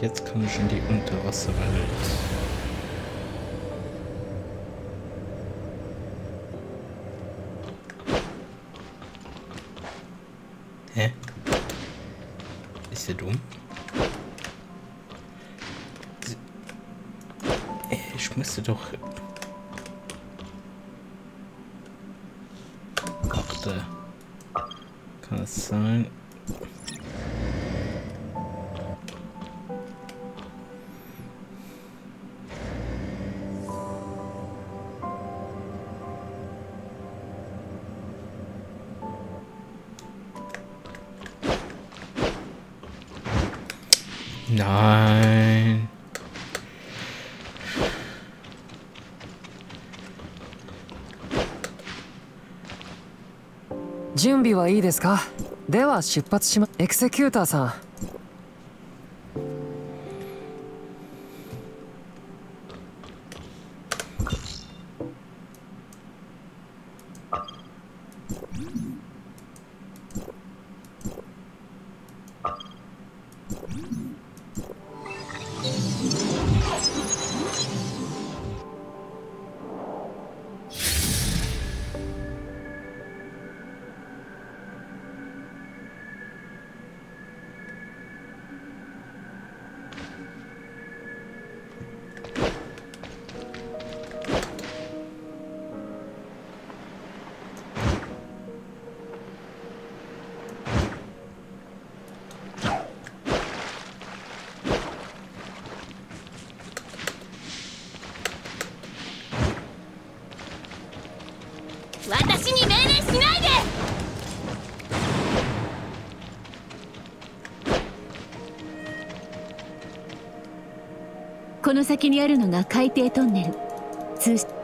jetzt kann ich in die Unterwasserwelt. Hä? Ist der dumm? Ich müsste doch... Warte. Kann es sein? Nein.準備はいいですか？では出発します。エクセキューターさん。この先にあるのが海底トンネル、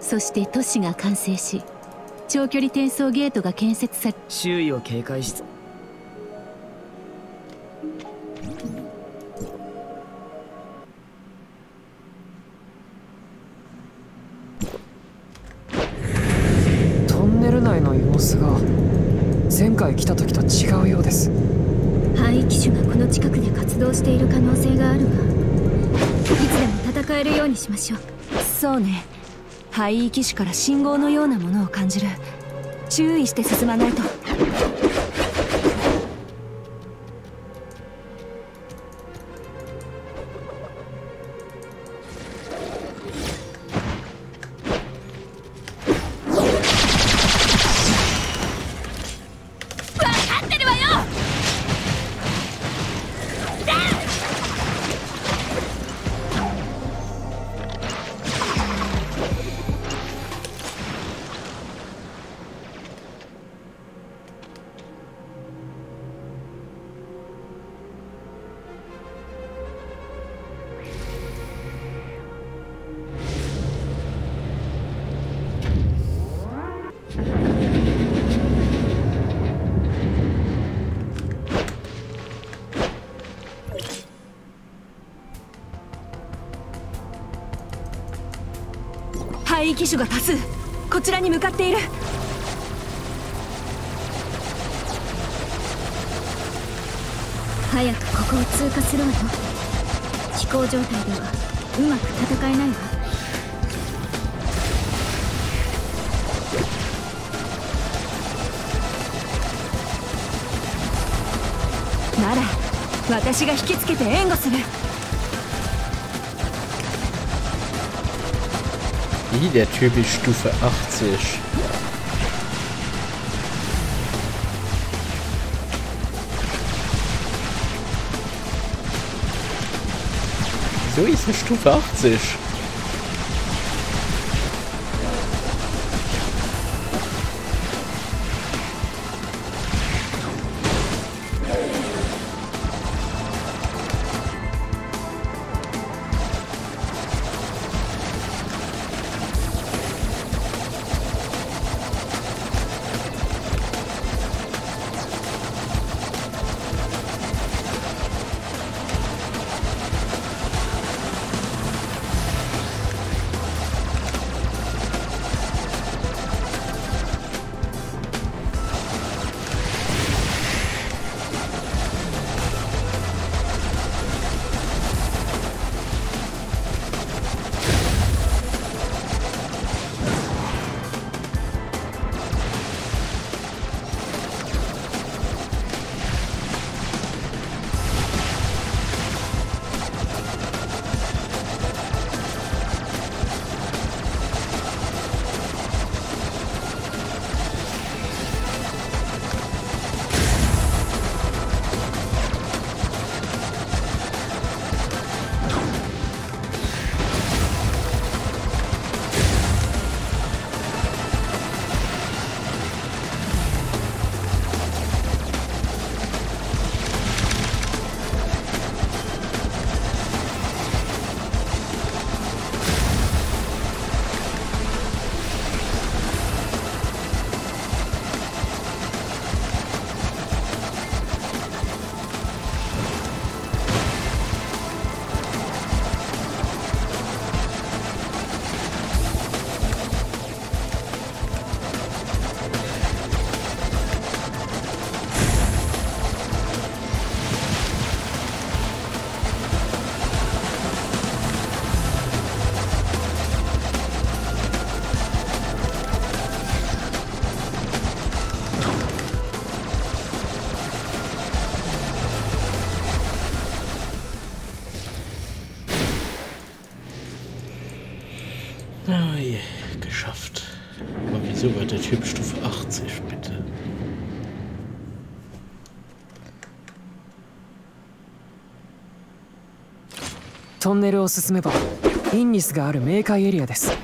そして都市が完成し、長距離転送ゲートが建設され、周囲を警戒し、トンネル内の様子が前回来た時と違うようです。廃機種がこの近くで活動している可能性があるが、いつでも戦えるようにしましょう。そうね。廃機種から信号のようなものを感じる。注意して進まないと。廃位機種が多数こちらに向かっている。早くここを通過するわよ。飛行状態ではうまく戦えないわ。なら私が引きつけて援護する。Wie der Typ ist Stufe 80. So ist es Stufe 80. Typ Stufe 80, bitte. Tunnelを進めばインニスがある冥界エリアです。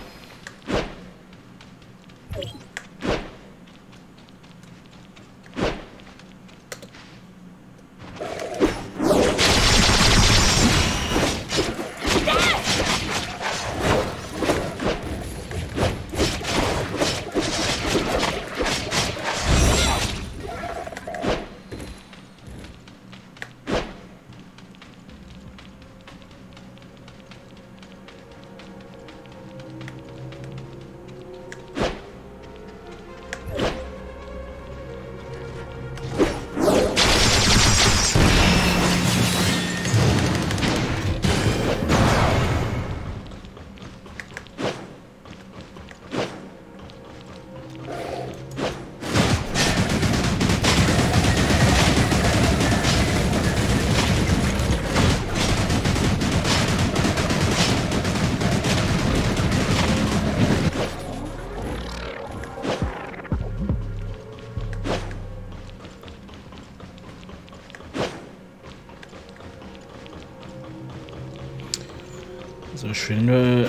Ich will nur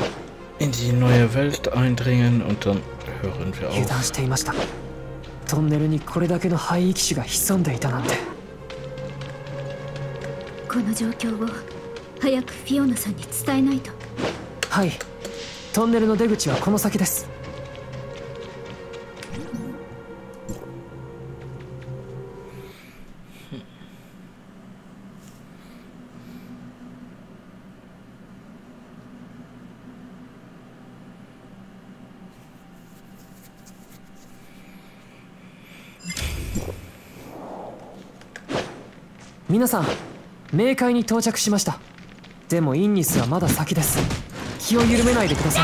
in die neue Welt eindringen und dann hören wir auf. 皆さん、冥界に到着しました。でもインニスはまだ先です。気を緩めないでください。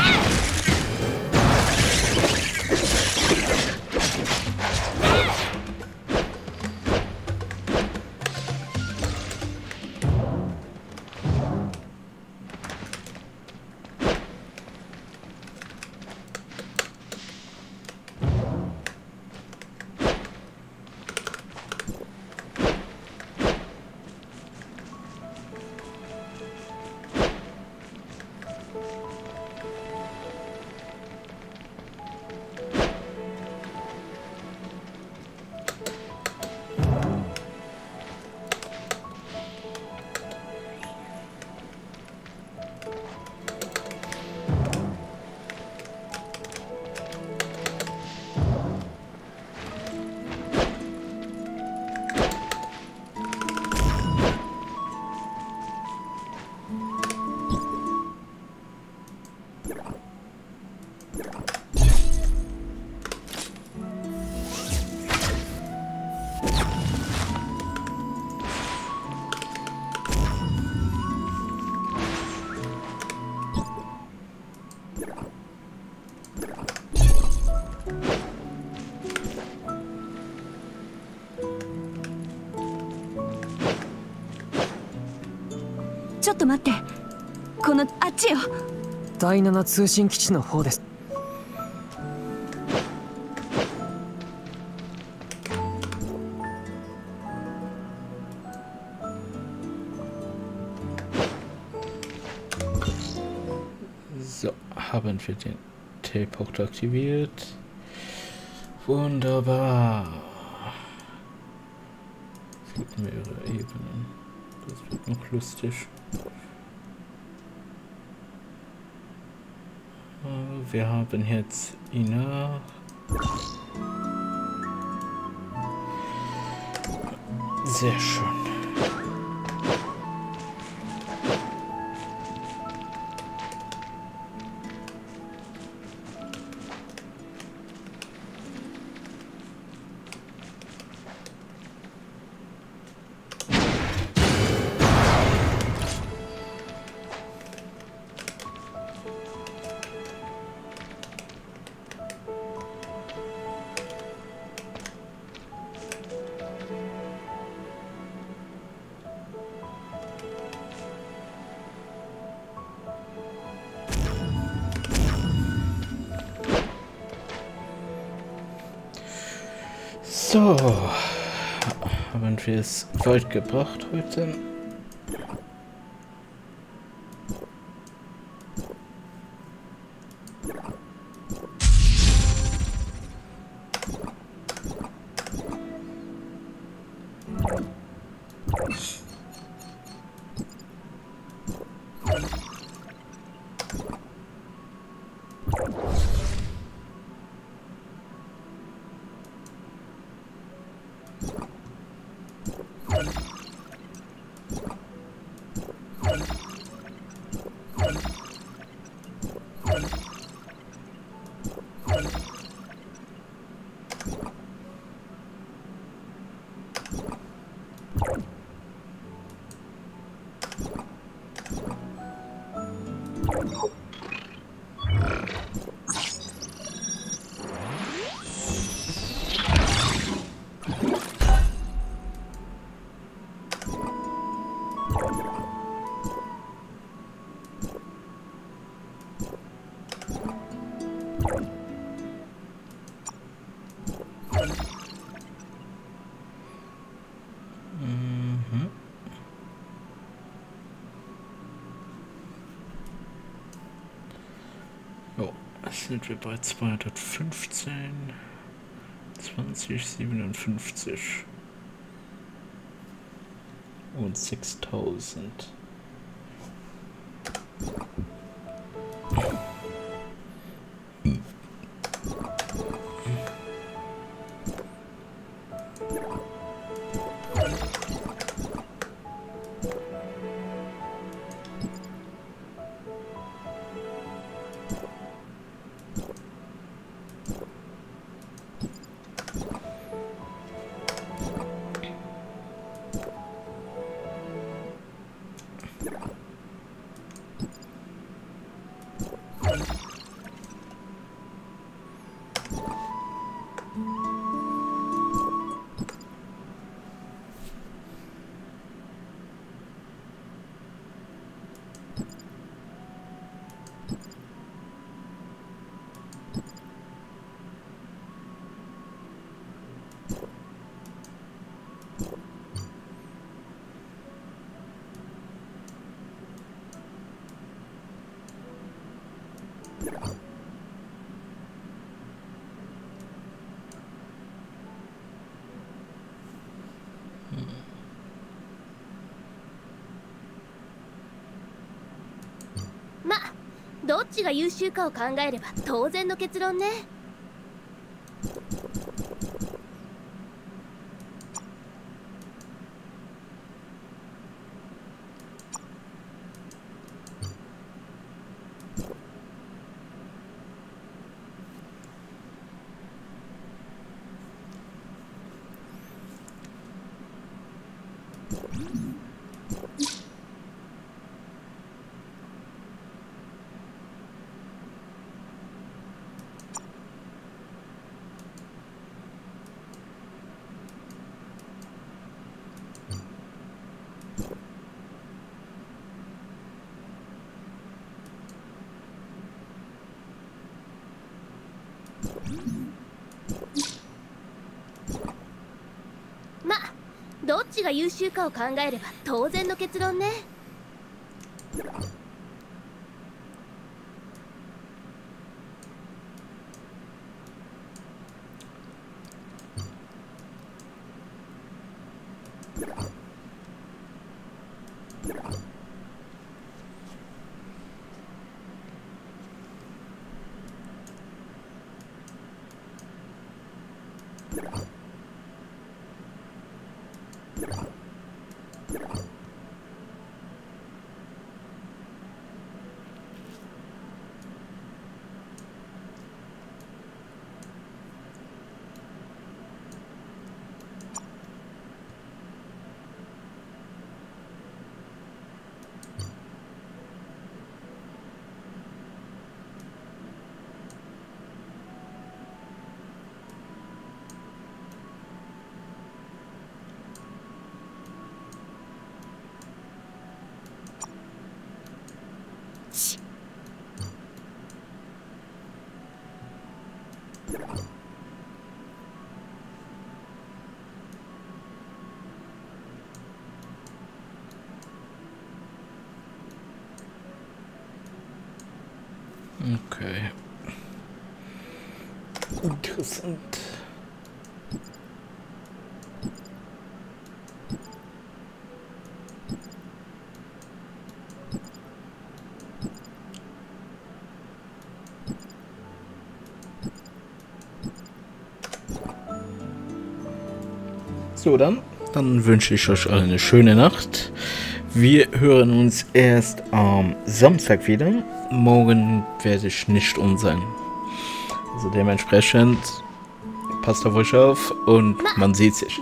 ちょっと待って、このあっちよ。第7通信基地の方です。So, haben wir den Teleporter aktiviert. Wunderbar. Finden wir ihre Ebenen. Das wird noch lustig. Wir haben jetzt Ina. Sehr schön. So, haben wir es weit gebracht heute. Sind wir bei 215, 20, 57 und 6000. ちが優秀かを考えれば当然の結論ね。ま、どっちが優秀かを考えれば当然の結論ね。Okay. Interessant. So, dann wünsche ich euch allen eine schöne Nacht. Wir hören uns erst am Samstag wieder. Morgen werde ich nicht on sein. Also dementsprechend passt auf euch auf und man sieht sich.